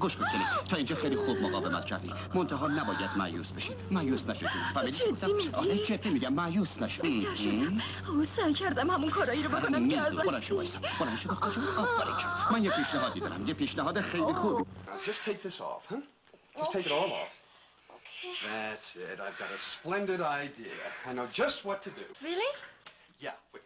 گوش بکنی تا اینجا خیلی خوب مقاومت کردی، منتها نباید مایوس بشید. مایوس نشید. جدی میگی؟ آره جدی میگم، مایوس نشید. بهتر شدم. او سعی کردم همون کارایی رو بکنم که ازش بلند شو. بلند شو. من یه پیشنهادی دارم، یه پیشنهاد خیلی خوب. Just take this off, huh? Just take it all off. That's it. I've got a splendid idea. I know just what to do. Really? Yeah. Wait.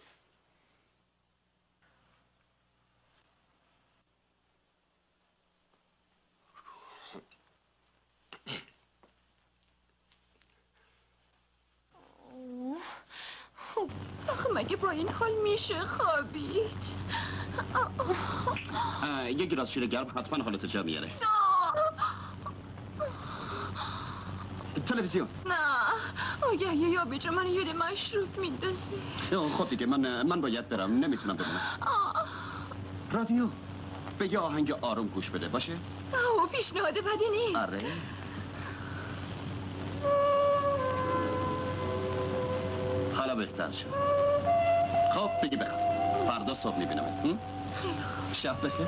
آخه مگه با این حال میشه خوابید؟ یه گلاس شیر گرم حتما حالت جا میاره. تلویزیون. نه آگه یه یا بجا من یه ده مشروب میدازی. خب دیگه من من باید برم، نمیتونم بمونم. رادیو به یه آهنگ آروم گوش بده، باشه؟ او پیشنهاد بدی نیست. آره حالا بهتر شد. خب بگی بخواب، فردا صبح میبینم. خیلی خوب، شب بخیر.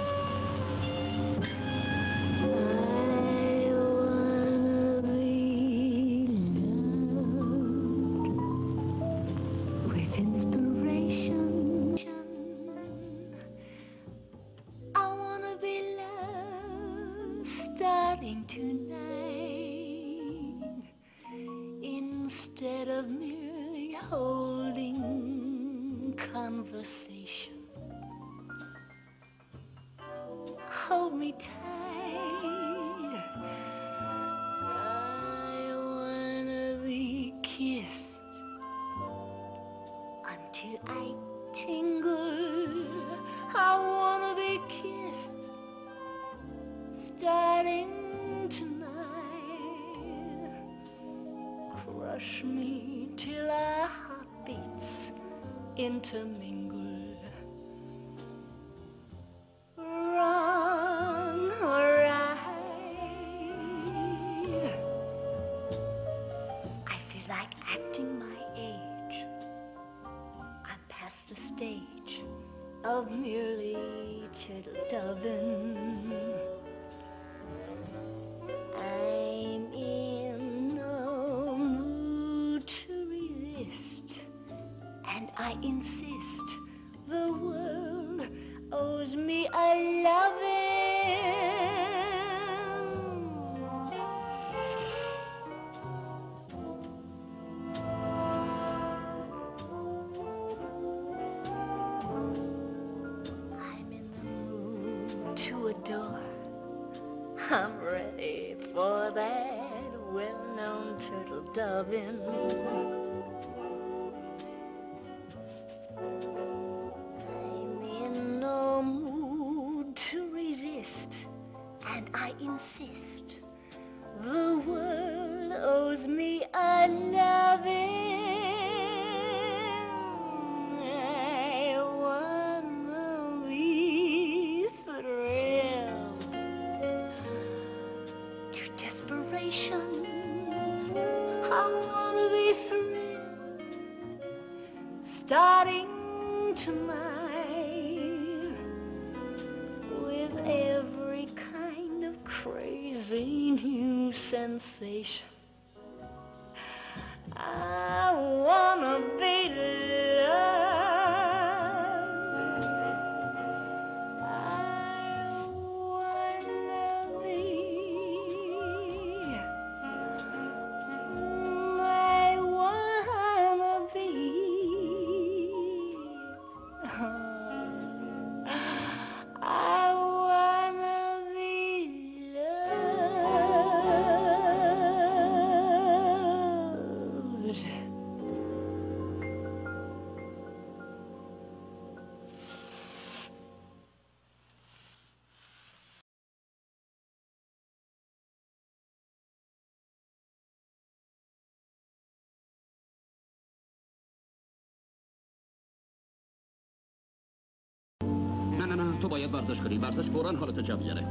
تو باید ورزش کنی. ورزش فوراً حالت جا میاره.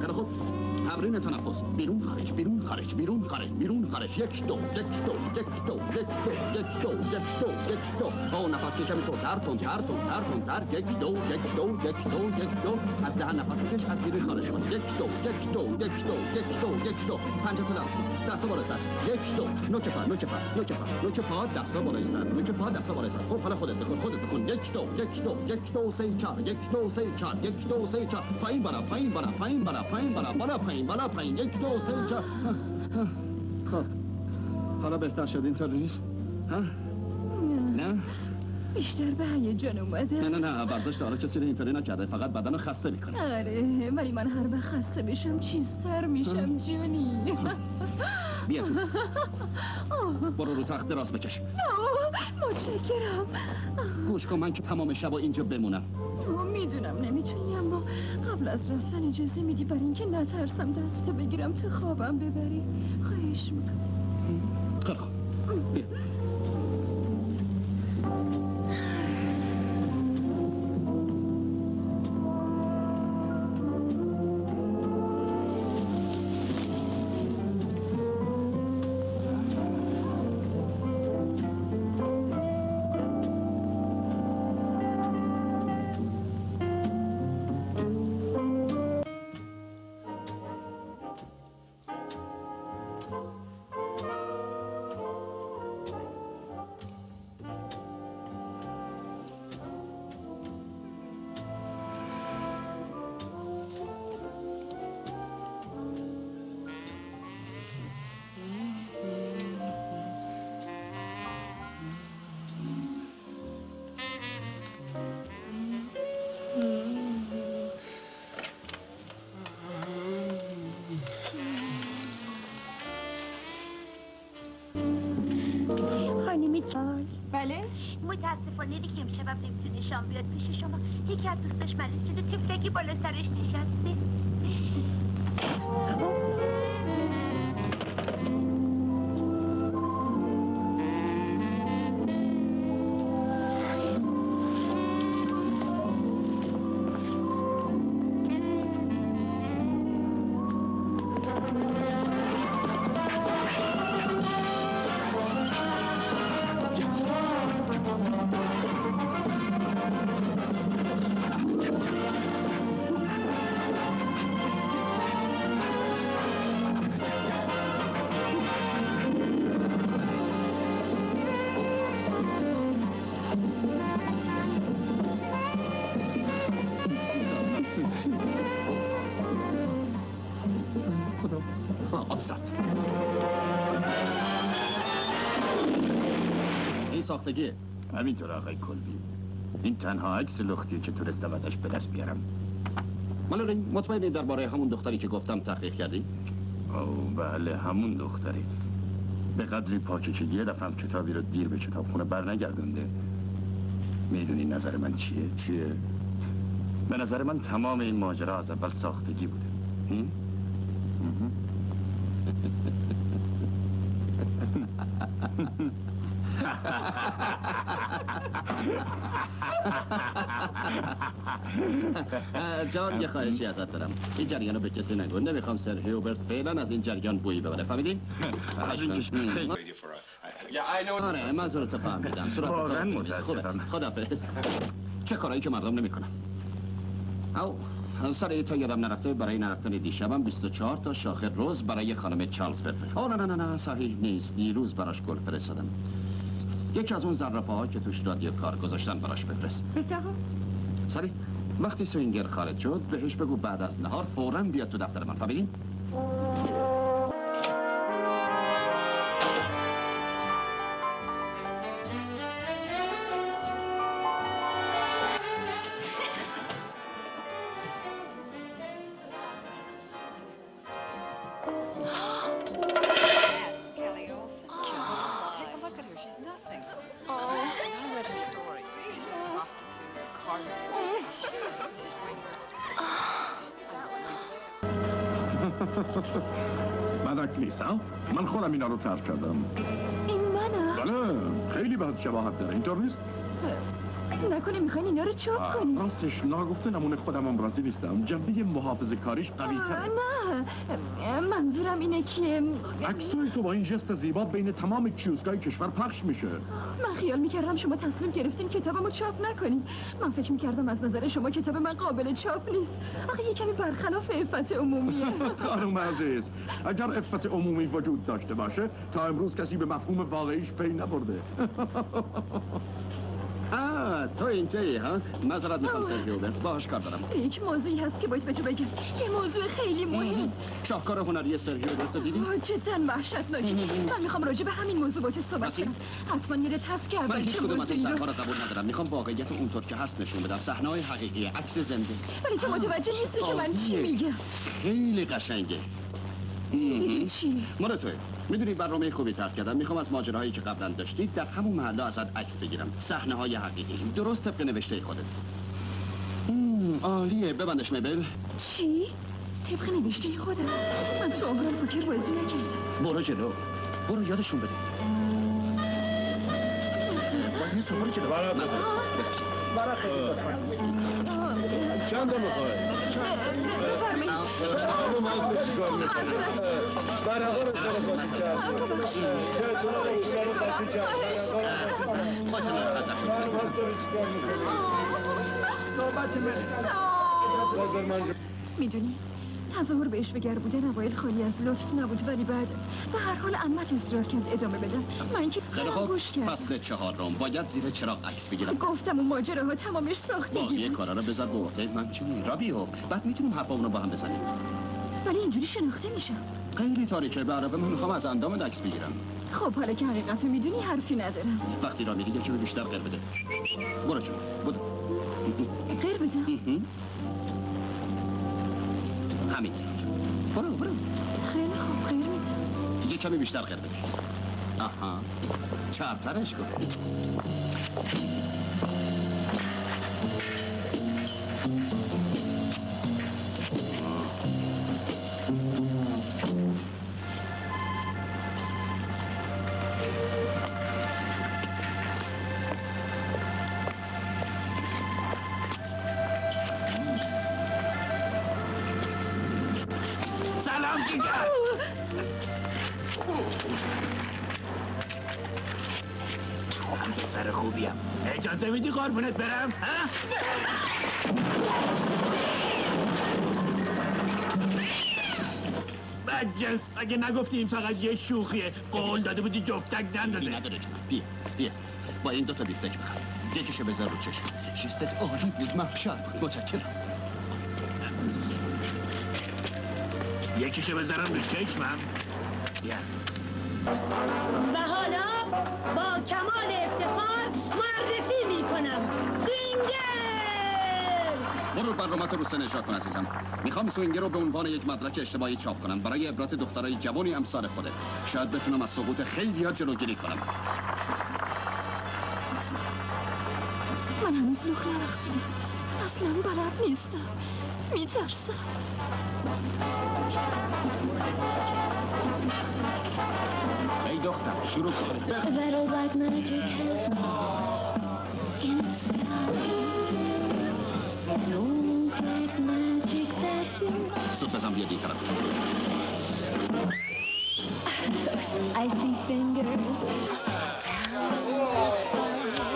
خیلی خوب. تمرین تنفس. بیرون خارج، بیرون خارج، بیرون خارج، بیرون خارج. یک دو، یک دو، یک دو، یک دو، یک دو، یک دو، یک دو. آه نفس که کمی تندتر، تندتر، تندتر، تندتر. یک دو، یک دو، یک دو، یک دو. از دهن نفس بکش، از بیرون خارج کن. یک دو، یک دو، یک دو، یک دو، یک دو. پنجه تو لمس کن. دست بالا سر. یک دو. نوک پا، نوک پا، نوک پا، نوک پا. دست بالا سر. نوک پا، دست بالا سر. خب حالا خودت بکن، خودت بکن. یک دو، یک دو، یک دو، سه چهار. یک دو، سه چهار. یک دو، سه چهار. پایین بالا، پایین بالا، پایین بالا، پایین بالا، بالا پایین. بالا پایین یک دو سه چهار. خب حالا بهتر شد اینطوری نیست؟ ها؟ نه بیشتر به هیجان اومده. نه نه نه ورزش حالا کسی رو اینطوری نکرده، فقط بدنو خسته میکنه. آره ولی من هر وقت خسته بشم چیزتر میشم جونی. بیا تو برو رو تخت دراز بکش. متشکرم. گوش کن من که تمام شب اینجا بمونم. میدونم نمیتونی اما قبل از رفتن اجازه میدی برای اینکه نترسم دستتو بگیرم تو خوابم ببری. خواهش میکنم. خیلی خوب بیا. متاسفانه دیگه امشب نمیتونه شام بیاد پیش شما. یکی از دوستاش مریض شده، تیفلکی بالا سرش نشسته. ساختگیه. همینطور آقای کلبی. این تنها عکس لختیه که تونستم ازش به دست بیارم. مالورین مطمئنی درباره همون دختری که گفتم تحقیق کردی؟ او بله همون دختری. به قدری پاکی که یه دفعه کتابی رو دیر به کتابخونه برنگردونده. میدونی نظر من چیه؟ چیه؟ به نظر من تمام این ماجرا از اول ساختگی بوده. جان یه خواهشی ازت دارم. این جریان رو به کسی نگو. نمیخوام سر هیوبرت فعلا از این جریان بویی ببره. فهمیدین؟ آره من زورتو فهمیدم. واقعا متاسفم. خداحافظ. چه کارایی که مردم نمی کنن. او سر تا یادم نرفته برای نرفتن دیشبم بیست و چهار تا شاخه روز برای خانم چارلز بفرست. آه نه نه نه صحیح نیست. دیروز براش گل فرستادم. یکی از اون زرافه ها که توش رادیو کار گذاشتن براش بفرست. بسیار خوب. سری وقتی سوینگر خارج شد بهش بگو بعد از نهار فوراً بیاد تو دفتر من. فهمیدین؟ من خودم اینا رو ترک کردم. این منم؟ بله خیلی بد شباهت داره. اینطور نیست؟ نکنه میخواین اینا رو چاپ کنی؟ راستش ناگفته نمونه خودم هم راضی نیستم. جنبه محافظه کاریش قوی‌تره. نه منظورم اینه که عکسای تو با این جست زیبا بین تمام کیوسکای کشور پخش میشه. من خیال میکردم شما تصمیم گرفتین کتابمو چاپ نکنین. من فکر میکردم از نظر شما کتاب من قابل چاپ نیست. آخه یه کمی برخلاف عفت عمومیه. خانم عزیز، اگر عفت عمومی وجود داشته باشه تا امروز کسی به مفهوم واقعیش پی نبرده. آه تو اینجایی ها؟ معذرت میخوام سر هوبرت، باهاش کار دارم. یک موضوعی هست که باید به تو بگم. یه موضوع خیلی مهم. شاهکار هنری سر هوبرت رو دیدی؟ جدا وحشتناکه. من میخوام راجع به همین موضوع با تو صحبت کنم. حتما یادت هست که اول چه موضوعی رو قبول ندارم. میخوام واقعیت اونطور که هست نشون بدم. صحنه‌های حقیقی، عکس زنده. ولی تو متوجه نیستی که من چی میگم. خیلی قشنگه. دیدی چی؟ مرتوی میدونی برنامه خوبی طرح کردم. میخوام از ماجراهایی که قبلا داشتید در همون محله ازت عکس بگیرم. صحنه های حقیقی، درست طبق نوشته خودت. عالیه، ببندش میبل. چی؟ طبق نوشته خودم؟ من تو عمرم پوکر بازی نکردم. برو جلو، برو یادشون بده. باید برو جلو. برا بزن برا خیلی چند تا میخوای؟ بفرمایید. خانم آقا به چیکار میکنه؟ بر آقا رو چرا خاطی کرد؟ که تو اون سالو خاطی کرد. نوبت منه. میدونی تظاهر به اشوگر بودن اوایل خالی از لطف نبود، ولی بعد به هر حال عمت اصرار کرد ادامه بدم. من که خاموش کردم. فصل چهارم باید زیر چراغ عکس بگیرم. گفتم اون ماجراها تمامش ساختگی بود. یه کارا رو بذار به عهده من چون رابیو بعد میتونیم حرفامون رو با هم بزنیم. ولی اینجوری شناخته میشم. خیلی تاریکه. به علاوه من میخوام از اندام عکس بگیرم. خب حالا که حقیقتو میدونی حرفی ندارم. وقتی را میگی که بیشتر غیر بده. برو چون بود. غیر بده. همین برو برو. خیلی خوب غیر میده. یه کمی بیشتر غیر بده. آها چربترش کن. میدی قربونت برم ها؟ بجس اگه نگفتیم فقط یه شوخیه، قول داده بودی جفتک نندازه. نداره جونم، بیا بیا با این دوتا بیفتک بخور. یکیشو بذار رو چشم. شستت عالی بود، محشر بود. متشکرم. یکیشو بذارم رو چشمم. بیا و حالا با کمال افتخار معرفی میکنم سوینگر. برو برنامه‌ت رو سنجات کن عزیزم. میخوام سوینگر رو به عنوان یک مدرک اجتماعی چاپ کنم برای عبرت دخترای جوانی امثال خودت. شاید بتونم از سقوط خیلی‌ها جلوگیری کنم. من هنوز لخت نرقصیدم، اصلا بلد نیستم، میترسم. ای دختر شروع کن. برو بعد من چه کس سوت بزن بیاد این طرف. I see fingers down the spine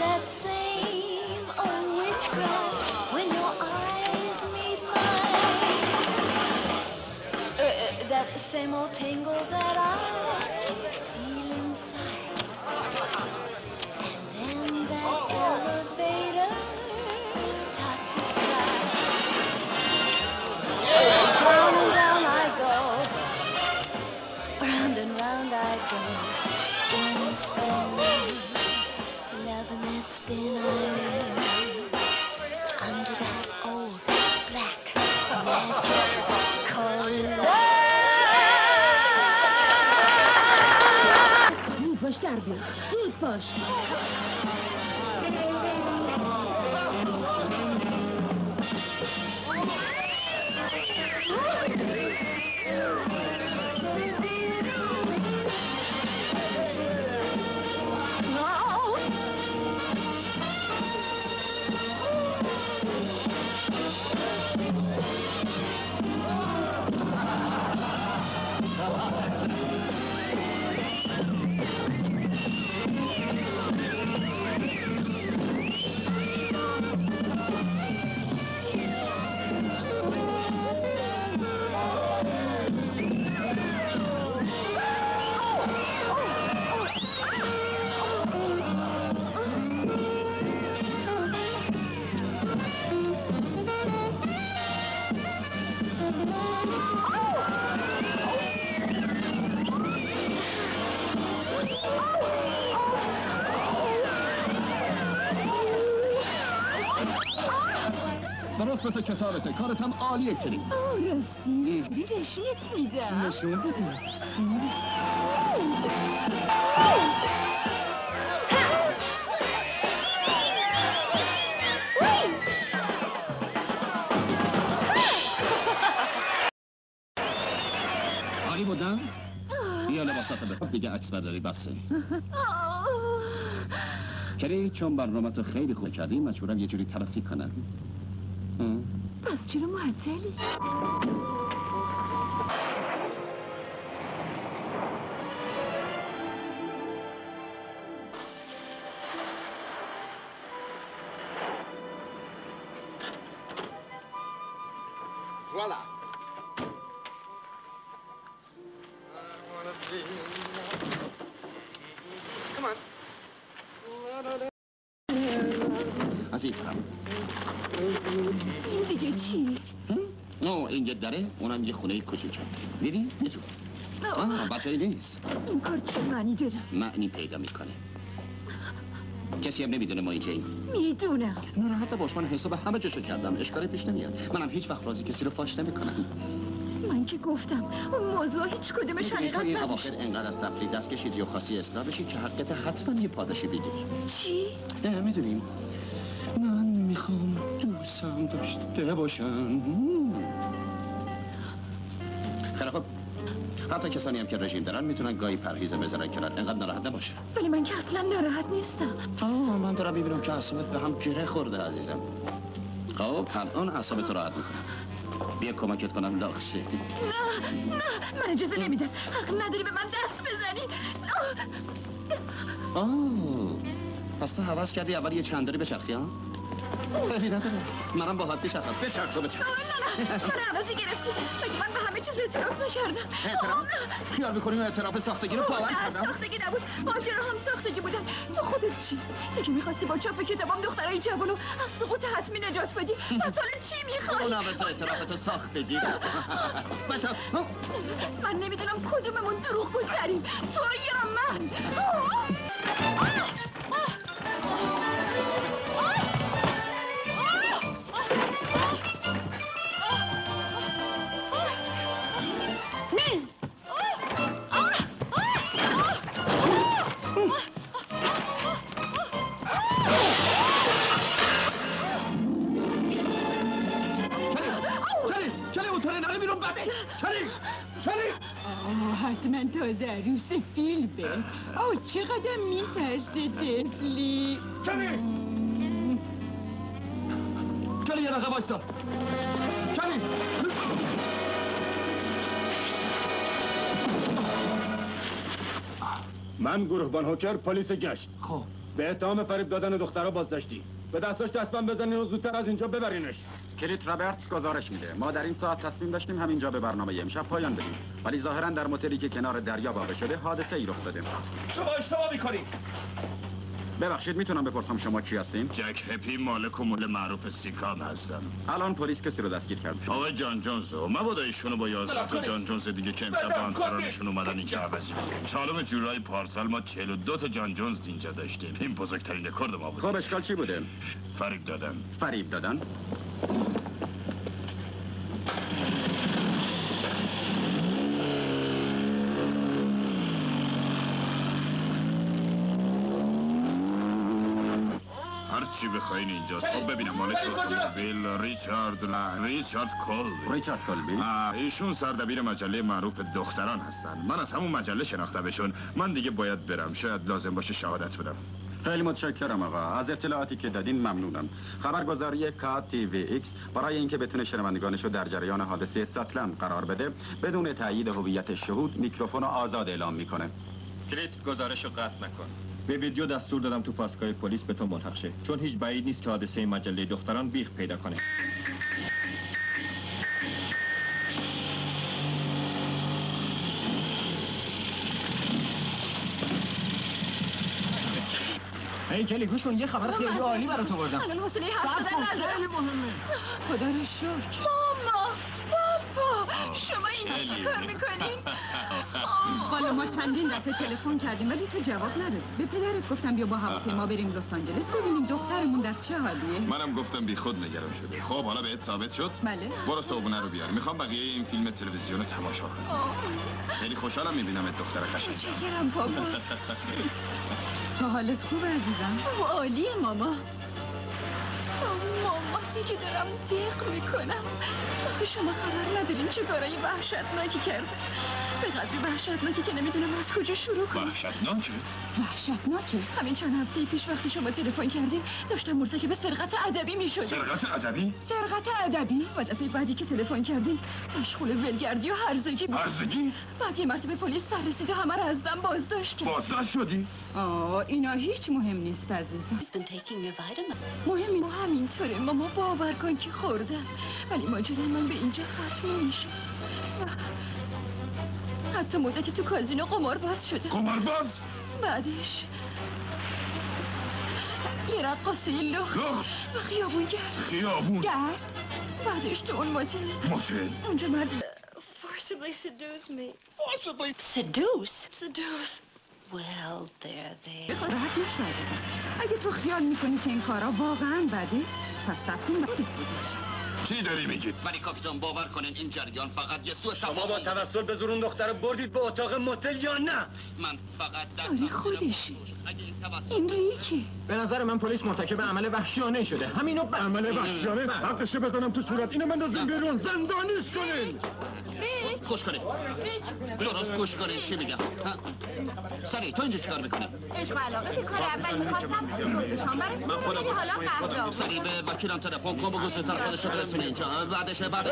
that same old witchcraft when your eyes meet mine uh, that same old tangle that I feel inside and then that elevator starts its ride. Down and down I go, round and round I go in a spin, loving that spin I'm in under that old black magic collar. زود باش در بیا، زود باش. وسوسه کثارته، کارتم عالیه کلی. آه راستی، نشونت میدم. نشون بده. عالی بودم؟ بیا لباساتو بپوش دیگه عکس برداری بسه. کلی چون برنامه‌تو خیلی خوب کردی مجبورم یه جوری تلافی کنم. پس چرا معطلی؟ داره اونم یه خونه کوچیکه. دیدی؟ یه جور. آه بچه‌ای نیست. این کار چه معنی داره؟ معنی پیدا میکنه. کسی هم نمیدونه ما اینجاییم. میدونم. ناراحت باش، من حساب همه چیزو کردم. اشکالی پیش نمیاد. منم هیچ وقت رازی کسی رو فاش نمیکنم. من که گفتم اون موضوع هیچ کدومش حقیقت نداره. این اواخر انقدر از تفریح دست کشیدی و خاصی اصلاح بشی که حقیقت حتما یه پاداشی بگیری. چی؟ نه میدونیم. من میخوام دوستم داشته باشم. خب حتی کسانی هم که رژیم دارن میتونن گاهی پرهیز بزنن کنن، اینقدر ناراحت نباشه. ولی من که اصلا ناراحت نیستم. آه من دارم میبینم که اعصابت به هم گره خورده عزیزم. خب الان اعصابت رو راحت میکنم، بیا کمکت کنم لاغشه. نه نه من اجازه نمیدم، حق نداری به من دست بزنی. آه پس تو حوض کردی اول یه چند داری بچرخی ها؟ ولی نداره، منم با حد بشرخم. بشرخ تو بچرخ. نه نه من عوضی گرفتی، مگه من به همه چیز اعتراف نکردم؟ اعتراف؟ خیال میکنیم اعتراف ساختگی رو باور کردم؟ نه ساختگی نبود، ماجرا هم ساختگی بودن. تو خودت چی؟ تو که میخواستی با چاپ کتابام دخترای جوون رو از سقوط حتمی نجات بدی، پس حالا چی میخوای؟ اون عوض اعتراف تو ساختگی نبود. من نمیدونم کدوممون دروغگوتریم، تو یا من. من تو زروس فیل به او چقدر میترسی تفلی. کلی کلی یه دقیقه بایستا. کلی من گروهبان هوکر پلیس گشت. خب به اتهام فریب دادن دخترها بازداشتی. به دستاش دستبند بزنین و زودتر از اینجا ببرینش. کلیت رابرتس گزارش میده ما در این ساعت تصمیم داشتیم همینجا به برنامه امشب پایان بدیم، ولی ظاهراً در موتلی که کنار دریا واقع شده حادثه ای رخ داده. شما اشتباه میکنید. ببخشید میتونم بپرسم شما کی هستین؟ جک هپی مالک و مول معروف سیکام هستم. الان پلیس کسی رو دستگیر کرد. آقای جان جونز و مبادا ایشونو با یازده تا جان جونز دیگه که امشب با همسرانشون اومدن اینجا عوضی بگیرن. چهارم جولای پارسال ما چهل و دو تا جان جونز اینجا داشتیم. این بزرگترین رکورد ما بود. خب اشکال چی بوده؟ فریب دادن. فریب دادن؟ چی بخواین اینجاست. خب ببینم مال بیل ریچارد لا ریچارد کولبی. ریچارد کولبی ایشون سردبیر مجله معروف دختران هستن. من از همون مجله شناخته بشون. من دیگه باید برم، شاید لازم باشه شهادت بدم. خیلی متشکرم آقا، از اطلاعاتی که دادین ممنونم. خبرگزاری کی تی وی اکس برای اینکه بتونه شنوندگانش رو در جریان حادثه ساتلند قرار بده بدون تایید هویت شهود میکروفون رو آزاد اعلام میکنه. کلیت گزارشو قطع نکن. به ویدیو دستور دادم تو پاسگاه پلیس به تو ملحق شه، چون هیچ بعید نیست که حادثه مجله دختران بیخ پیدا کنه. ای کلی گوش کن، یه خبر خیلی عالی برات آوردم. الان حوصله حرف زدن ندارم. خدا رو شکر. ماما، شما اینجا چیکار میکنین؟ والا ما چندین دفعه تلفن کردیم ولی تو جواب ندادی. به پدرت گفتم بیا با هواپیما بریم لس آنجلس ببینیم دخترمون در چه حالیه. منم گفتم بی خود نگران شده. خب حالا بهت ثابت شد؟ بله. برو صبحونه رو بیار. میخوام بقیه این فیلم تلویزیون رو تماشا کنم. خیلی خوشحالم میبینم دختر قشنگ. چکرم بابا. تو حالت خوبه عزیزم؟ عالیه ماما. ماماتی که دارم دق میکنم. آخه شما خبر ندارین چه کارای وحشتناکی کرده. به قدری وحشتناکی که نمیتونم از کجا شروع کنم. وحشتناکی؟ وحشتناکی؟ همین چند هفته پیش وقتی شما تلفن کردین داشتم مرتکب سرقت ادبی میشدم. سرقت ادبی؟ سرقت ادبی؟ و دفعه بعدی که تلفن کردین مشغول ولگردی و هرزگی بود. هرزگی؟ بعد یه مرتبه پلیس سر رسید و همه رو از دم بازداشت کرد. بازداشت شدی؟ آه اینا هیچ مهم نیست عزیزم. مهم همینطوره ماما، باور کن که خوردم، ولی ماجرای من به اینجا ختم نمیشه. حتی مدتی تو کازینو قمارباز شده. قمارباز؟ بعدش یه رقاصه لخت و خیابونگرد. خیابونگرد؟ بعدش تو اون متل. متل؟ اونجا مردی forcibly seduce me. Forcibly seduce. Seduce. Well, there they. بخواد راحت نشو عزیزم. اگه تو خیال میکنی که این کارا واقعا بده پس سبکون باید بزنشم. چی داری میگید؟ ولی کاپیتان باور کنین این جریان فقط یه سوء تفاهم. شما با توسل به زور دختر بردید به اتاق متل یا نه؟ من فقط دستم آره خودشی. این ریکی. به نظر من پلیس مرتکب عمل وحشیانه شده. همینو بس. عمل وحشیانه؟ حقشه بزنم تو صورت اینو مندازیم بیرون. زندانیش کنین. کش کنید. درست کش کنید. چی میگم؟ سری تو اینجا چیکار میکنی؟ عشق علاقه به کار اول میخواستم بردشان براتون بگیری حالا قهرام. سری به وکیلم تلفن کن بگو زودتر خودشو برسونه اینجا. بعدش بعدش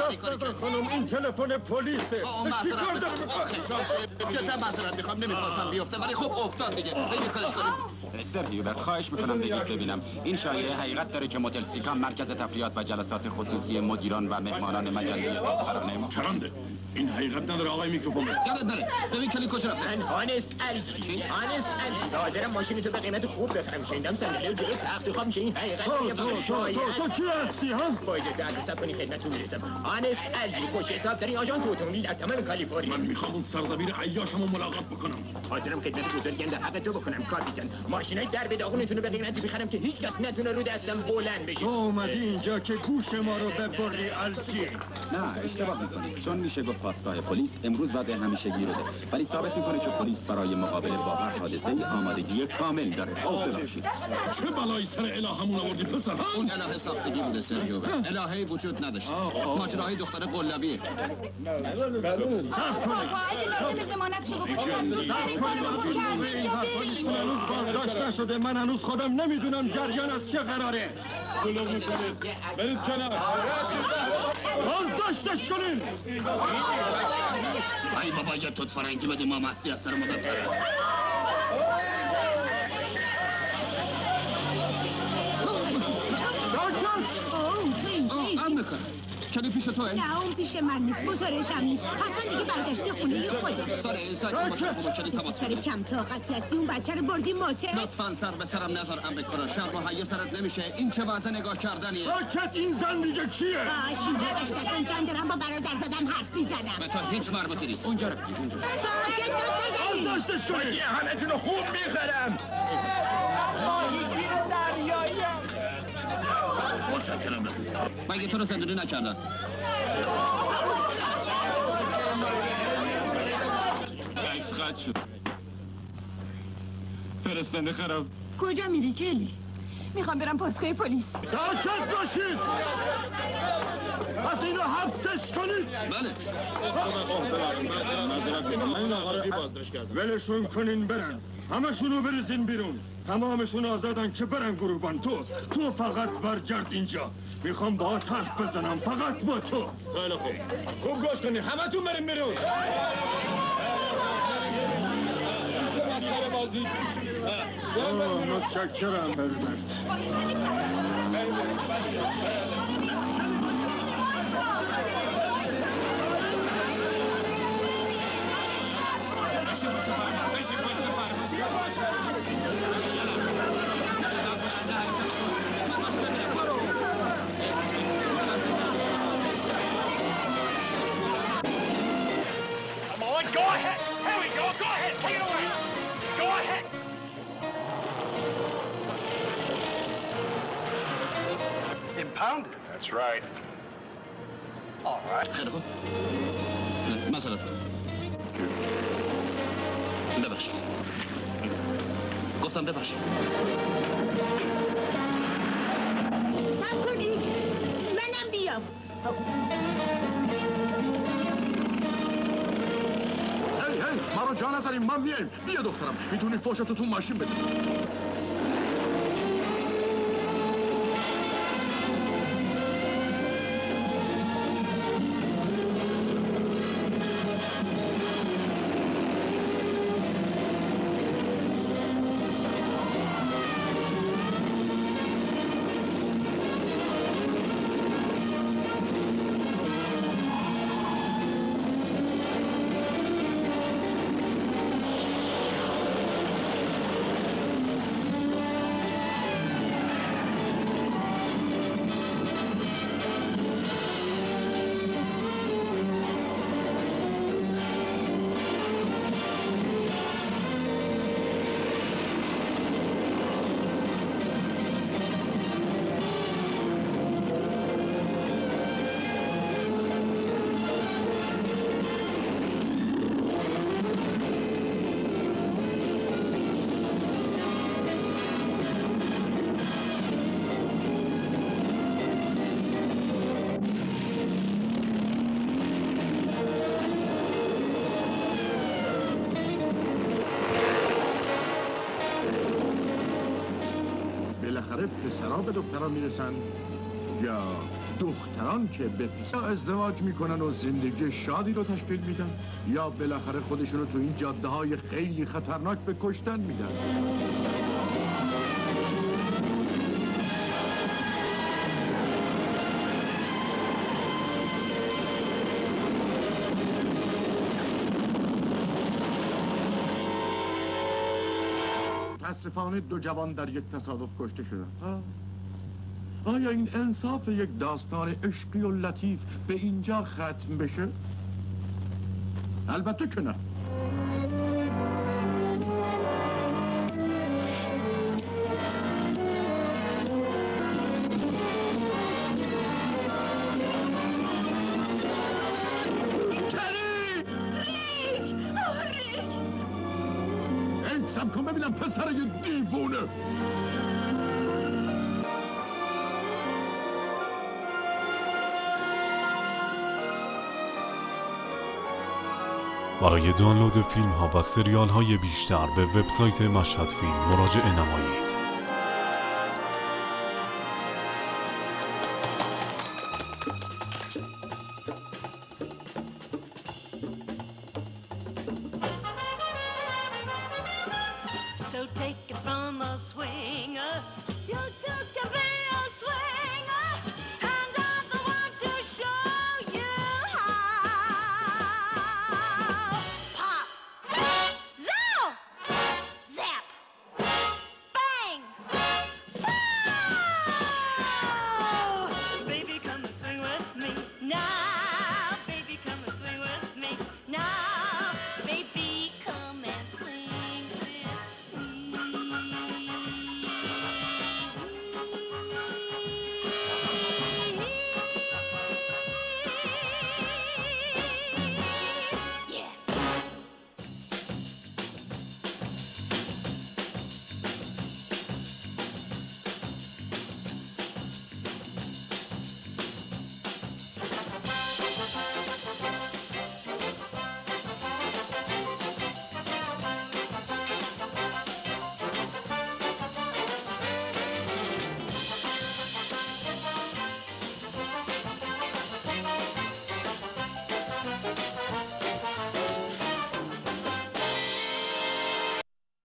دست نزن خانم، این تلفن پلیسه. چیکار داری میکنی؟ جدا معذرت میخوام، نمیخواستم بیفته ولی خب افتاد دیگه. خیلی کارش کنیم. سر هیوبرت خواهش میکنم بگید ببینم این شایعه حقیقت داره که متل سیکام مرکز تفریحات و جلسات خصوصی مدیران و مهمانان مجله باخبرانه ما؟ کرانده. این حقیقت نداره آقای میکروفون. یادت نره ببین کلی کجا رفته. هانس الجی، هانس الجی حاضرم ماشین تو به قیمت خوب بخرم. شیندم صندلی و جلو تخت خواب میشه. این حقیقت تو تو تو کی هستی ها؟ با اجازه حساب کنی خدمتتون میرسم. هانس الجی خوش حساب دارین آژانس اتومبیل در تمام کالیفرنیا. من میخوام اون سردبیر عیاشمو ملاقات بکنم. حاضرم خدمت بزرگان در حق تو بکنم کاپیتان. ماشینای در به داغونتون رو به قیمتی میخرم که هیچ کس نتونه رو دستم بلند بشه. تو اومدی اینجا که گوش ما رو ببری الجی. نه اشتباه میکنی. چون میشه گفت پاسگاه پلیس امروز وضع همیشگی رو داره ولی ثابت میکنه که پلیس برای مقابله با هر حادثه آمادگی کامل داره. اوه ببخشید چه بلایی سر الهمون آوردی پسر؟ اون الهه ساختگی بوده سر هیوبرت، الهه‌ای وجود نداشت. ماجراهای دختر قلابیه. بابا اگه لازم ضمانت شو بکنی این کارو بکن که اینجا بریم. هنوز بازداشت نشده، من هنوز خودم نمیدونم جریان از چه قراره. بلوغ میکنید برید کنار. بازداشتش کنین. ای بابا یه توت فرنگی بده ما محصی از سرمو بپره. جاکت ام بکنم کلی پیش توه؟ نه اون پیش من نیست، بزرگشم نیست، حتما دیگه برگشته خونه خودش. ساره ساعتی باشه بابا کلی تماس بگیر. کم طاقتی هستی، اون بچه رو بردی ماتر. لطفا سر به سرم نزار امریکا، شب رو حیه سرت نمیشه. این چه وضع نگاه کردنیه؟ جاکت این زن میگه کیه؟ آشی نداشته کن جان دارم با برادر زدم حرف میزنم. به تو هیچ مربوطی نیست. اونجا رو بگیر اونجا. ساکت نزنید. بازداشتش کنید. همتون رو خوب میخرم. ماهیگیر دریایی متشکرم رفیق. مگه تو رو زندانی نکردن؟ عکس قطع شد. فرستنده خراب. کجا میری کلی؟ میخوام برم پاسگاه پلیس. ساکت باشید. پس اینو حبسش کنید. بله. معذرت میخوام. من این آقا رو بازداشت کردم. ولشون کنین برن. همشونو بریزین بیرون. تمامشون آزادن که برن گروبان. تو تو فقط برگرد اینجا. میخوام با حرف بزنم فقط با تو. خیلی خوب خوب گوش کنین. همتون برین بیرون. متشکرم هربرت. pounded. That's right. All right. Masalat. Bebash. Gostan bebash. Sakudlik. Menem biyam. Hey hey, maro jana nazarim, man miyam. Biya doktoram, mituni fosha to tu mashin bedi. پسران به دختران میرسن یا دختران که به پسران ازدواج میکنن و زندگی شادی رو تشکیل میدن یا بالاخره خودشون رو تو این جاده های خیلی خطرناک به کشتن میدن. متاسفانه دو جوان در یک تصادف کشته شدند. آیا این انصاف یک داستان عشقی و لطیف به اینجا ختم بشه؟ البته که نه. پسر یه دیوونه. برای دانلود فیلم ها و سریال های بیشتر به وبسایت مشهد فیلم مراجعه نمایید. So take it from the swinger. You're